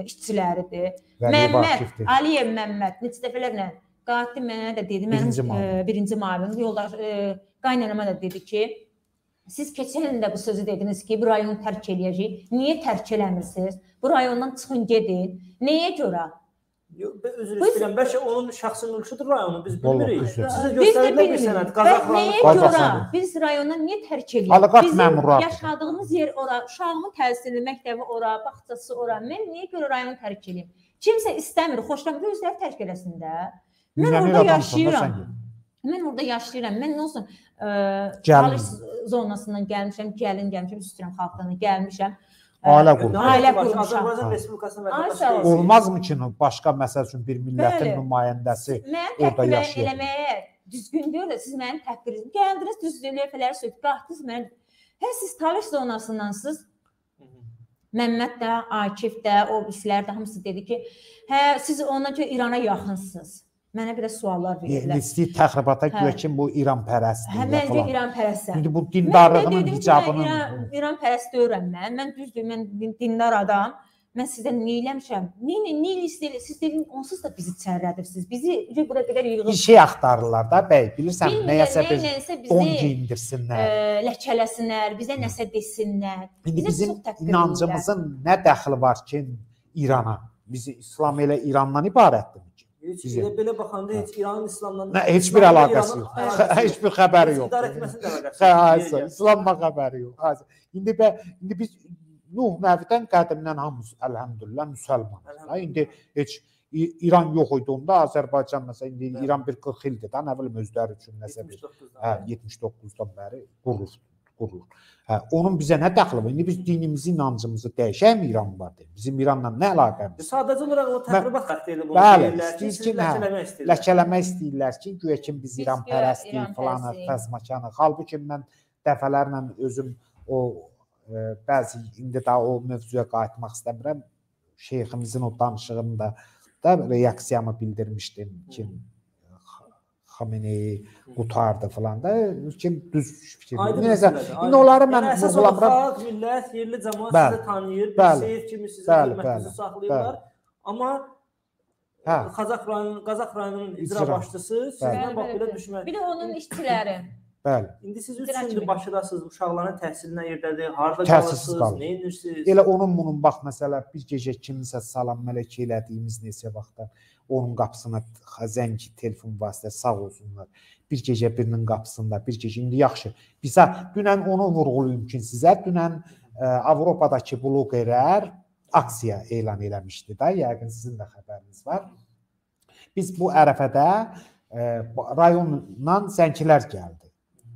işçiləridir. Məmmət, Aliyev Məmmət, neçə dəfələrlə qatil mənə də dedi, mənim birinci mavin, yoldaş qaynanama da dedi ki, siz keçən ildə bu sözü dediniz ki, bu rayonu tərk eləyəcəyik. Niyə tərk eləmirsiniz? Bu rayondan çıxın, gedin. Nəyə görə? Özür istəyirəm, bəlkə onun şəxsi mülküdür rayonu, biz bilmirik. Sizə göstərilə bir sənət, Qazaqlanır. Biz rayondan niyə tərk eləyik? Bizim yaşadığımız yer ora, uşağımın təhsili, məktəbi ora, baxçası ora. Mən niyə görə rayonu tərk eləyim? Kimsə istəmir, xoşlanır, özləri tərk eləsin də. Mən orada yaşayıram. Mən orada yaşayıram. Mən nə olsun, talış zonasından gəlmişəm, gəlin gəlmişəm, üstürəm xalqdan gəlmişəm. Ailə qurmuşam. Olmazmı ki, başqa məsəl üçün bir millətin nümayəndəsi orada yaşayır? Mən təhqir eləməyə düzgündür də, siz mənim təhqiriniz. Gəldiniz, düzdür, lövhələri sökdü, qaxdınız mənə. Hə, siz talış zonasundansınız. Məmməd də, Akif də, o birisilər də hamısı dedi ki, hə, siz ondan ki İrana yaxınsınız. Mənə bir də suallar verirlər. İstəyir təxribata görə ki, bu İran pərəstdir. Hə, məncə İran pərəstdir. İndi bu dindarlığının hicabının... İran pərəst deyirəm mən. Mən düzdür, mən dindar adam. Mən sizdən nə eləmişəm? Nə siz dedin, onsuz da bizi çərlədirsiniz. Bizi bura qədər yığılır. Bir şey axtarırlar da, bəy, bilirsən, nəyəsə bir don giyindirsinlər. Ləkələsinlər, bizə nəsə desinlər. İndi bizim inancımızın nə dəxli var ki, İrana? Bizi İslam elə İrandan ibarətdir. Belə baxanda heç İranın İslamdan... Heç bir əlaqəsi yox. Heç bir xəbəri yox. İdarə etməsində əlaqəsi yox. İslamla xəbəri yox. İndi biz Nuh nəvdən qədimdən hamısı, əlhəmdülillah, müsəlmanlar. İndi heç İran yox idi onda, Azərbaycan məsələn, indi İran bir 40 ildir də, nə bilim özləri üçün nəsə bir 79-dan bəri qurulur. Onun bizə nə dəxli var? İndi biz dinimizi, inancımızı dəyişək mi İran var deyil? Bizim İranla nə əlaqəmiz? Sadəcə olaraq o təqribat xəttəyini bunu deyirlər ki, siz ləkələmək istəyirlər. Ləkələmək istəyirlər ki, güya ki, biz İran pərəstiyik, filanı, təzmakanı. Halbuki mən dəfələrlə özüm o bəzi indi daha o mövzuya qayıtmaq istəmirəm. Şeyximizin o danışığında da reaksiyamı bildirmişdim ki, Xameneyi qutardı filan da, kim düz fikirdir. İndi onları mən vurgulamıram. Xalq, millət, yerli cəmaat sizi tanıyır, bir seyir kimi sizin hürmətinizi saxlayırlar. Amma Qazax rayonunun icra başçısı sizdən bax belə düşmədi. Bir də onun işçiləri. İndi siz 3 gündür Bakıdasınız, uşaqların təhsilinə yerdədir, harada qalırsınız, nə edirsiniz? Elə onun bunun, bax, məsələ, bir gecə kiminsə salam mələk elədiyimiz neçə vaxtda onun qapısına zəngi, telefon vasitəsi sağ olsunlar. Bir gecə birinin qapısında, bir gecə, indi yaxşı. Bizə dünən onu vurğuluyum ki, sizə dünən Avropadakı bloqerlər aksiya elan eləmişdi də, yəqin sizin də xəbəriniz var. Biz bu ərəfədə rayondan zəngilər gəldi.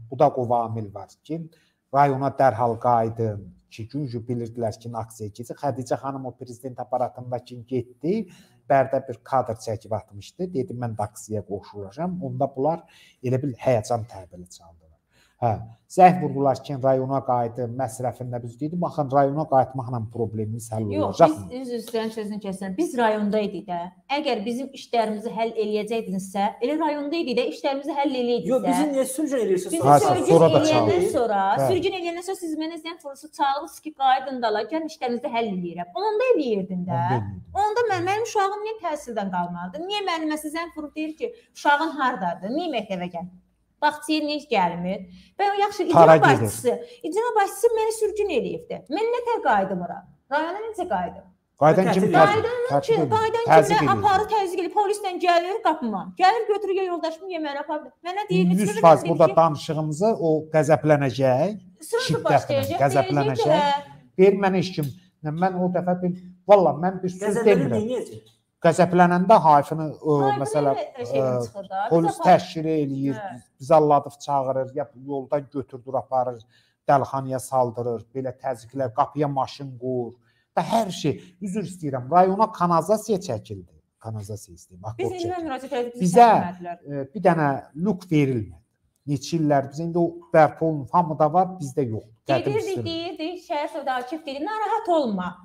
Bu da qova amil var ki, rayona dərhal qayıdın, ki gün bilirdilər ki, aksiyaya keçir. Hədicə xanım o prezident aparatındakı getdi, bərdə bir kadr çəkib atmışdı, dedi, mən də aksiyaya qoşulacam. Onda bunlar elə bil həyəcan təbili çaldılar. Zəng vurdular ki, rayona qayıdın, məsrəfində biz dedik, baxın, rayona qayıtmaqla problemimiz həll olacaq mı? Yox, biz üzrən sözünü kəsəm, biz rayondaydik də. Əgər bizim işlərimizi həll eləyəcəkdinizsə, elə rayondaydı da işlərimizi həll eləyəcəkdinizsə. Yox, bizi niyə sürgün eləyirsiniz? Sürgün eləyəndən sonra siz mənə zəng vurursunuz, çağırırsınız ki, qayıdın dala, gəlin işlərimizi həll eləyirəm. Onda eləyirdin də. Onda mənim uşağım niyə təhsildən qalmalıdır? Niyə müəlliməsi zəng vurub deyir ki, uşağın haradadır, niyə məktəbə gəlmir? Baxçıya niyə gəlmir? Və o yaxşı, icra başçısı məni sürgün eləyibdir. Mən nətər qayıdımıram? Rayona necə qayıdım? Qaydan kimi aparı təzyiq eləyir, polisdən gəlir qapıma, gəlir götürür yoldaşımı yeməyə aparır. Mənə deyir, biz burada danışığımızı o qəzəblənəcək, şiddətlə qəzəblənəcək. Bir mənə iş kimi, mən o dəfə bir, valla mən bir söz demirəm. Qəzəblənəndə hayfını, məsələ, polis təşkil eləyir, zəlladıb çağırır, yoldan götürdür, aparır, dəlxanıya saldırır, belə təzyiqlər, qapıya maşın qoyur. Və hər şey, üzr istəyirəm, rayona kanalizasiya çəkildi. Kanalizasiya istəyirəm. Bizə bir dənə lük verilmədi. Neçə illər bizə indi o bərpa olunur, hamı da var, bizdə yox. Gedirdik, şəhər sövdakif dedi, narahat olma.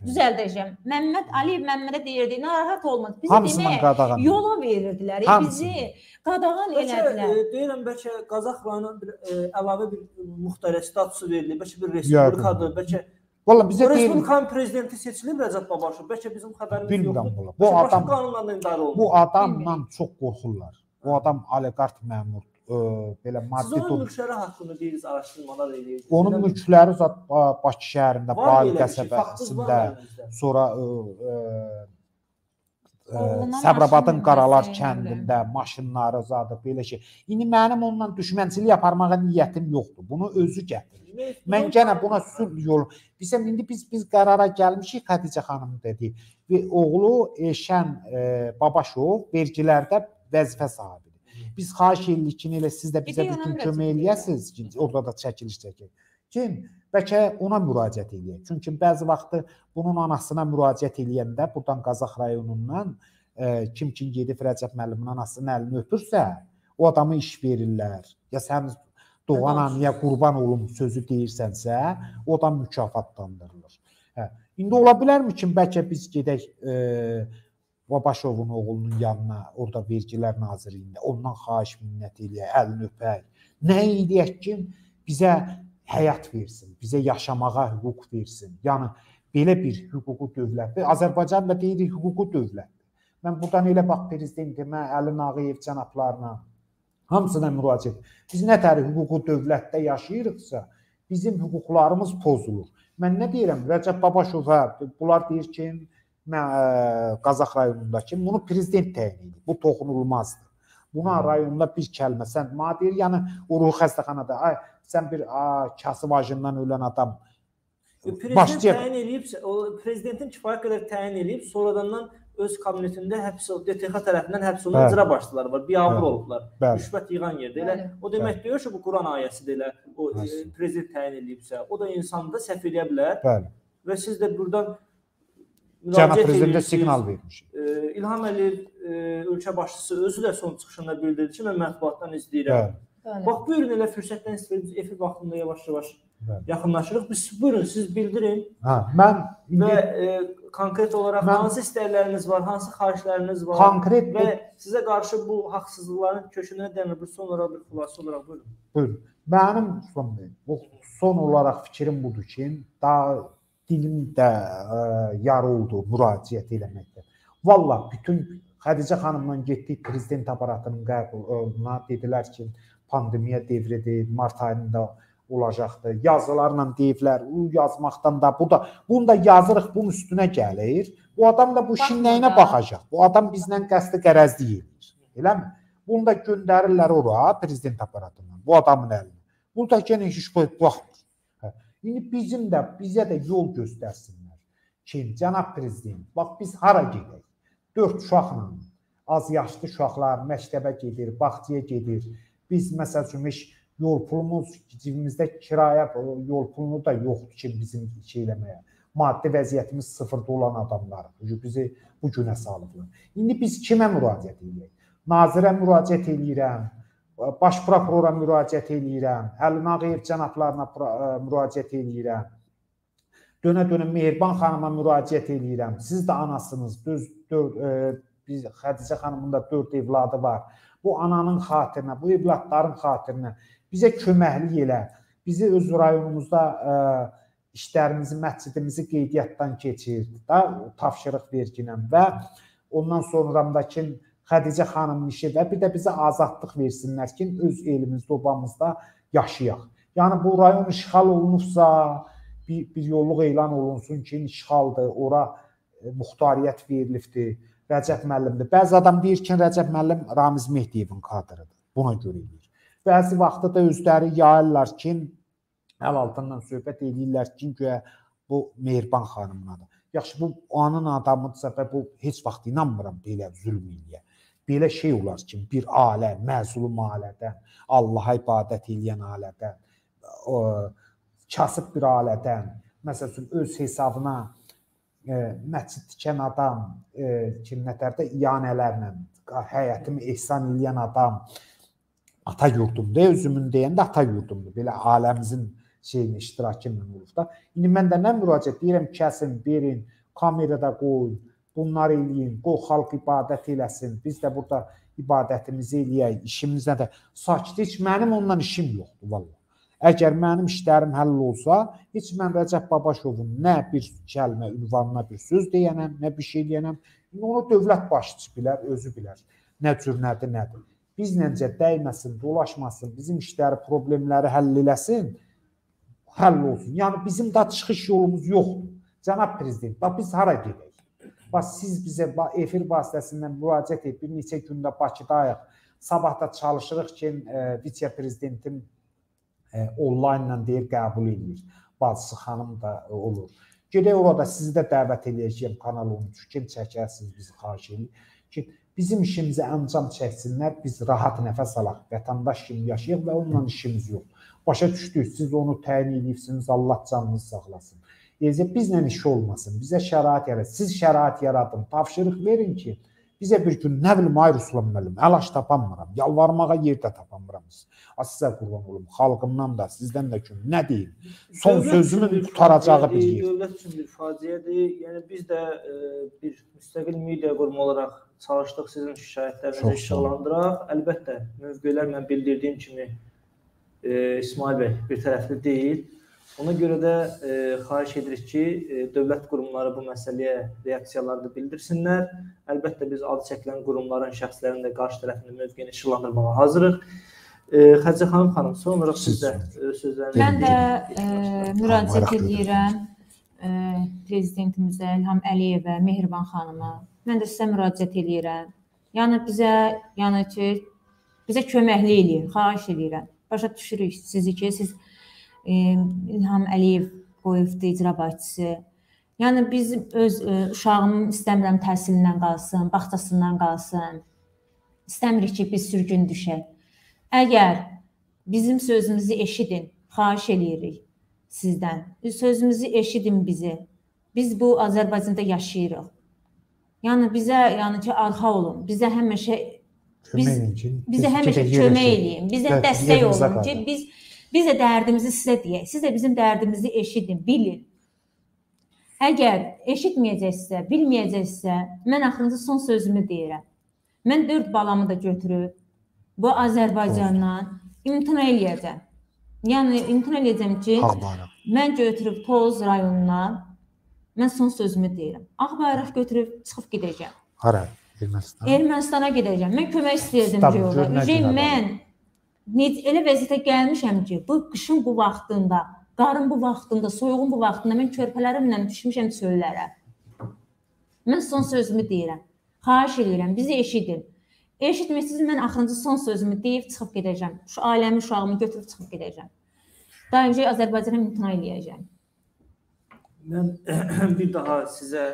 Düzəldəcəm. Məmmət Aliyev Məmmədə deyirdi, narahat olmadı. Bizi demək, yola verirdilər. Bizi qadağan elədilər. Deyirəm, bəlkə Qazax rayonunun əlavə bir muxtarə statusu verilir, bəlkə bir respublikadır, bəlkə... Respublikanın prezidenti seçilir Rəcəb Babaşov, bəlkə bizim xəbərimiz yoxdur. Başqa qanunlarla idarə olunur. Bu adamdan çox qorxurlar. Bu adam oliqarx məmurdur. Siz onun mülkləri haqqında deyiz, araşdırmalar edilir. Onun mülkləri Bakı şəhərində, Badil qəsəbəsində, sonra Səbrabadın Qaralar kəndində, maşınları zadı, belə şey. İndi mənim onunla düşmənçilik aparmağa niyyətim yoxdur. Bunu özü gətirir. Mən gənə buna sülh yolu. İndi biz qərara gəlmişik, Hədicə xanım dedi. Oğlu Eşən Babaşov vergilərdə vəzifə sahibi. Biz xahiş edirik ki, elə siz də bizə bütün kömək eləyəsiniz ki, orada da çəkiliş çəkək. Kim? Bəlkə ona müraciət eləyək. Çünki bəzi vaxtı bunun anasına müraciət eləyəndə, buradan Qazax rayonundan kim gedib Rəcəb müəllimin anasının əlini öpürsə, o adamı iş verirlər. Ya sən doğan anıya qurban olum sözü deyirsənsə, o adam mükafatlandırılır. Hə. İndi ola bilərmi ki, bəlkə biz gedək Babaşovun oğlunun yanına, orada vergilər nazirliyində, ondan xahiş minnət eləyək, əlini öpək. Nə eləyək ki, bizə həyat versin, bizə yaşamağa hüquq versin. Yəni, belə bir hüququ dövlətdir. Azərbaycan da deyirik hüququ dövlətdir. Mən buradan elə bax, prezidentimə, Əli Nağıyev cənablarına, hamısına müraciət. Biz nə tər hüququ dövlətdə yaşayırıqsa, bizim hüquqlarımız pozulur. Mən nə deyirəm, Rəcəb Babaşov, bunlar deyir ki, Qazax rayonundakı, bunu prezident təyin edir, bu toxunulmazdır. Buna rayonda bir kəlmə, sən ma deyir, yəni o ruh xəstəxanada, sən bir kası vajından ölən adam başlayıb. Prezidentin kifayət qədər təyin edib, sonradandan öz kabinetində DTX tərəfindən həbs olunan icra başçıları var, biabır olublar, rüşvət yığan yerdə. Elə, o demək deyir ki, bu Quran ayəsidir, elə, o prezident təyin edibsə, o da insanı da səhv eləyə bilər və siz də buradan müraciət edirsiniz. İlham Əliyev ölkə başçısı özü də son çıxışında bildirdi ki, mən mətbuatdan izləyirəm. Bax, buyurun elə fürsətdən istəyir, biz efir vaxtında yavaş-yavaş yaxınlaşırıq. Buyurun, siz bildirin və konkret olaraq hansı istəkləriniz var, hansı xahişləriniz var və sizə qarşı bu haqsızlıqların kökünə dəmir, son olaraq bir xulası olaraq buyurun. Mənim son olaraq fikrim budur ki, daha dilimdə yarı oldu müraciət eləməkdə. Valla, bütün Hədicə xanımla getdik prezident aparatının qəbuluna, dedilər ki, pandemiya devridir, mart ayında olacaqdır, yazılarla deyiblər, yazmaqdan da, bunu da yazırıq, bunun üstünə gəlir, bu adam da bu işin nəyinə baxacaq, bu adam bizlə qəsdi qərəzli yedir, eləmi? Bunu da göndərirlər ora, prezident aparatından, bu adamın əlini, bunu da gəlin hiç baxmır. İndi bizə də yol göstərsinlər ki, cənab prezident, bax, biz hara gedək? 4 uşaqla, az yaşlı uşaqlar məktəbə gedir, bağçaya gedir. Biz, məsəl üçün, yol pulumuz, cibimizdə kirayə yol pulunu da yoxdur ki, bizim şey eləməyə. Maddi vəziyyətimiz sıfırda olan adamlar bizi bu günə salıblar. İndi biz kimə müraciət edirik? Nazirə müraciət edirəm, baş prokurora müraciət edirəm, Əli Nağıyev cənablarına müraciət edirəm, dönə-dönə Mehriban xanıma müraciət edirəm, siz də anasınız, Hədicə xanımın da 4 evladı var. Bu ananın xatirinə, bu evlatların xatirinə bizə köməklik elə, bizi öz rayonumuzda işlərimizi, məscidimizi qeydiyyatdan keçir, tapşırıq verginəm və ondan sonramdakı Hədicə xanımın işi və bir də bizə azadlıq versinlər ki, öz elimizdə, obamızda yaşayaq. Yəni, bu rayon işğal olunubsa, bir yolluq elan olunsun ki, işğaldır, ora muxtariyyət verilibdir, Rəcəb müəllimdir. Bəzi adam deyir ki, Rəcəb müəllim Ramiz Mehdiyevin kadrıdır. Buna görə edir. Bəzi vaxtda da özləri yayırlar ki, əl altından söhbət edirlər ki, bu Mehriban xanımladır. Yaxşı, bu anın adamıdırsa və bu heç vaxt inanmıram belə zülm eləyə. Belə şey olar ki, bir alə, məzulum alədən, Allaha ibadət eləyən alədən, kasıb bir alədən, məsəl üçün, öz hesabına məscid tikən adam, kimnətərdə iyanələrlə, həyətimi ehsan eləyən adam, ata yurdumda, özümün deyəndə ata yurdumda, belə aləmizin şeyini, iştirakını olub da. İndi mən də nə müraciət deyirəm, kəsin, verin, kamerada qoyun, bunları eləyin, qoy xalq ibadət eləsin, biz də burada ibadətimizi eləyək, işimizlə də sakit, heç mənim ondan işim yoxdur, valla. Əgər mənim işlərim həll olsa, heç mən Rəcəb Babaşovun nə bir kəlmə, ünvanına bir söz deyənəm, nə bir şey deyənəm, onu dövlət başçısı bilər, özü bilər. Nə cür, nədir, nədir. Biz necə dəyməsin, dolaşmasın, bizim işləri, problemləri həll eləsin, həll olsun. Yəni, bizim da çıxış yolumuz yoxdur. Cənab prezident, biz hara gedək? Siz bizə efir vasitəsindən müraciət edib, bir neçə gündə Bakıdayıq, sabah da çalışırıq ki, vitse-prezidentin onlaynla deyir, qəbul edilir. Bacısı xanım da olur. Gedək orada sizi də dəvət edəcəyəm Kanal 13, kim çəkərsiniz bizi xarş edin ki, bizim işimizi əncam çəksinlər, biz rahat nəfəs alaq, vətəndaş kimi yaşayıq və onunla işimiz yox. Başa düşdük, siz onu təyin edibsiniz, Allah canınızı saxlasın. Bizlə işi olmasın, bizə şərait yaradın, siz şərait yaradın, tavşırıq verin ki, Bizə bir gün nə bilim, ay Ruslan müəllim, əlaç tapanmıram, yalvarmağa yer də tapanmıram. Sizə qurban olum, xalqımdan da, sizdən də ki, nə deyim? Son sözümün qutaracağı bir yer. Dövlət üçün bir faciədir. Yəni biz də bir müstəqil media qurumu olaraq çalışdıq sizin şikayətlərinizi işıqlandıraq. Əlbəttə, mövqelər mən bildirdiyim kimi İsmail Bey bir tərəfli deyil. Ona görə də xahiş edirik ki, dövlət qurumları bu məsələyə reaksiyalarını bildirsinlər. Əlbəttə, biz adı çəkilən qurumların, şəxslərin də qarşı tərəfinin mövqeyini işıqlandırmağa hazırıq. Hədicəxanım xanım, son olaraq sizdə sözlərini... Mən də müraciət edirəm prezidentimizə, İlham Əliyevə, Mehriban xanıma. Mən də sizə müraciət edirəm. Yəni bizə, yəni ki, bizə köməkli eləyir, xahiş edirəm. Başa düşürük sizi ki, siz... İlham Əliyev qoyubdur, icra başçısı. Yəni biz öz uşağımın istəmirəm təhsilindən qalsın, baxçasından qalsın. İstəmirik ki, biz sürgün düşək. Əgər bizim sözümüzü eşidin, xahiş eləyirik sizdən. Sözümüzü eşidin bizi. Biz bu Azərbaycanda yaşayırıq. Yəni bizə, yəni ki, arxa olun. Bizə həmişə kömək eləyin. Bizə dəstək olun ki, biz də dərdimizi sizə deyək, siz də bizim dərdimizi eşidin, bilin. Əgər eşitməyəcəksə, bilməyəcəksə, mən axırıncı son sözümü deyirəm. Mən 4 balamı da götürüb bu Azərbaycandan imtina eləyəcəm. Yəni, imtina eləyəcəm ki, mən götürüb Toz rayonundan, mən son sözümü deyirəm. Ağ bayraq götürüb çıxıb gedəcəm. Hara? Ermənistana? Ermənistana gedəcəm. Mən kömək istəyəcəm ki, orada. Ücək mən... Elə vəziyyətə gəlmişəm ki, bu qışın bu vaxtında, qarın bu vaxtında, soyuğun bu vaxtında mən körpələrimlə düşmüşəm çöllərə. Mən son sözümü deyirəm, xahiş edirəm, bizi eşidin. Eşitməsiniz, mən axırıncı son sözümü deyib çıxıb gedəcəm. Şu ailəmi, uşağımı götürüb çıxıb gedəcəm. Daha öncə Azərbaycanı imtina eləyəcəm. Mən bir daha sizə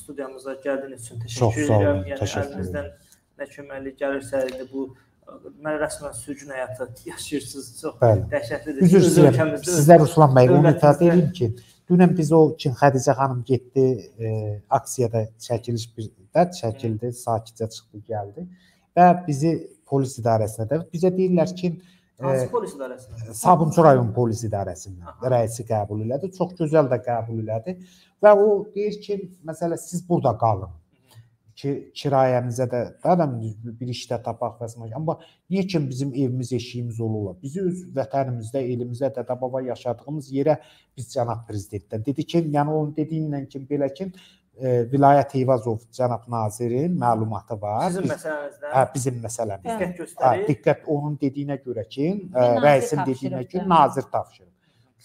studiyamıza gəldiyiniz üçün təşəkkür edirəm. Əlinizdən nə köməkli gəlirsə, bu mən rəsmən sürgün həyatı yaşayırsınız, çox dəhşətlidir. Üzr istəyirəm, sizlər Ruslan bəy, onu ifadə edeyim ki, dünən biz o ki, Xədicə xanım getdi, aksiyada çəkiliş bir də çəkildi, sakitcə çıxdı, gəldi və bizi polis idarəsinə də, bizə deyirlər ki, Sabunçurayon polis idarəsindən rəisi qəbul elədi, çox gözəl də qəbul elədi və o deyir ki, məsələ, siz burada qalın. Ki, kirayənizə də, bir işdə tapaq və səmək. Amma niyə ki, bizim evimiz, eşiyimiz olurlar? Bizi öz vətənimizdə, elimizdə, dədə-baba yaşadığımız yerə biz cənab prezidentdən. Dedi ki, yəni onun dediyinlə ki, belə ki, Vilaya Teyvazov cənab nazirin məlumatı var. Sizin məsələmizdə? Hə, bizim məsələmizdə. Diqqət göstərir. Diqqət onun dediyinə görə ki, rəisin dediyinə ki, nazir tapşırır.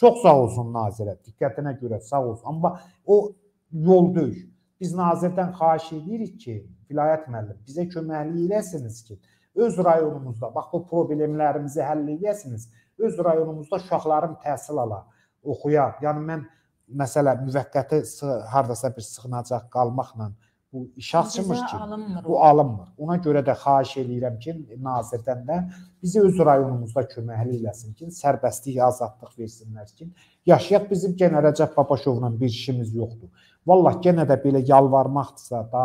Çox sağ olsun nazirə, diqqətinə görə sağ olsun. Amma o yol döyür. Biz nazirdən xahiş edirik ki, vilayət müəllim, bizə köməkli eləyəsiniz ki, öz rayonumuzda, bax bu problemlərimizi həll eləyəsiniz, öz rayonumuzda uşaqlarım təhsil ala, oxuya. Yəni, mən, məsələ, müvəqqəti haradasa bir sığınacaq qalmaqla bu iş açılmır ki, bu alınmır. Ona görə də xahiş edirəm ki, nazirdən də bizi öz rayonumuzda köməkli eləsin ki, sərbəstlik, azadlıq versinlər ki, yaşayaq bizim genə Rəcəb Babaşovla bir işimiz yoxdur. Vallah, genə də belə yalvarmaqdırsa da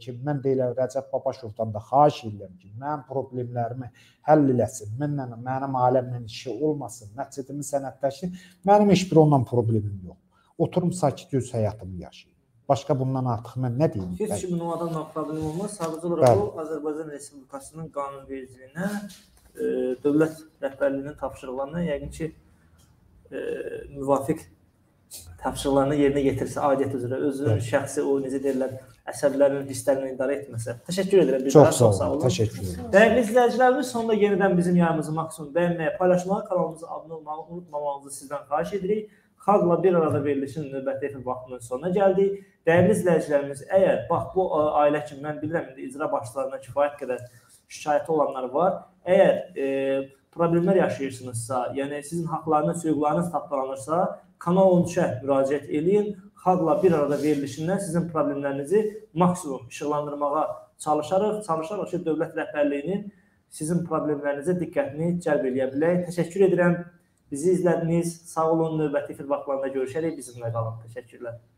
ki, mən deyilə Rəcəb Babaşovdan da xahiş edirəm ki, mənim problemlərimi həll eləsin, mənim aləmlə işi olmasın, nəticədimi sənətləşsin, mənim heç bir ondan problemim yox. Oturum sakit göz həyatımı yaşayın. Başqa bundan artıq mən nə deyim? Heç kimi o adamla problem olmaz. Sadəcə olaraq o, Azərbaycan Respublikasının qanunvericiliyinə, dövlət rəhbərliyinin tapşırıqlarına, yəqin ki, müvafiq tapşırıqlarını yerinə yetirsə, adiyyət üzrə, özünün şəxsi, o, necə deyirlər, əsəblərinin, hisslərini idarə etməsə. Təşəkkür edirəm, bir daha çox sağ olun. Təşəkkür edirəm. Dəyərli izləyicilərimiz, sonunda yenidən bizim yayımızı maksimum bəyənməyə, paylaşmağa, kanalımıza abunə olmağı unutmamağınızı sizdən xahiş edirik. Xalqla bir arada verilişinin növbəti efir vaxtının sonuna gəldik. Dəyərli izləyicilərimiz, əgər, bax, bu ailə kimi, mən bilirəm, icra başçılarına kifayət qədər şikayəti olanlar var. Əgər problemlər yaşayırsınızsa, yəni sizin haqlarınız, hüquqlarınız tapdalanırsa, Kanal 13-ə müraciət edin, xalqla bir arada verilişindən sizin problemlərinizi maksimum işıqlandırmağa çalışarıq ki, dövlət rəhbərliyinin sizin problemlərinizə diqqətini cəlb eləyə bilək. Təşəkkür edirəm, bizi izlədiniz, sağ olun, növbəti efir vaxtlarında görüşərək bizimlə qalın. Təşəkkürlər.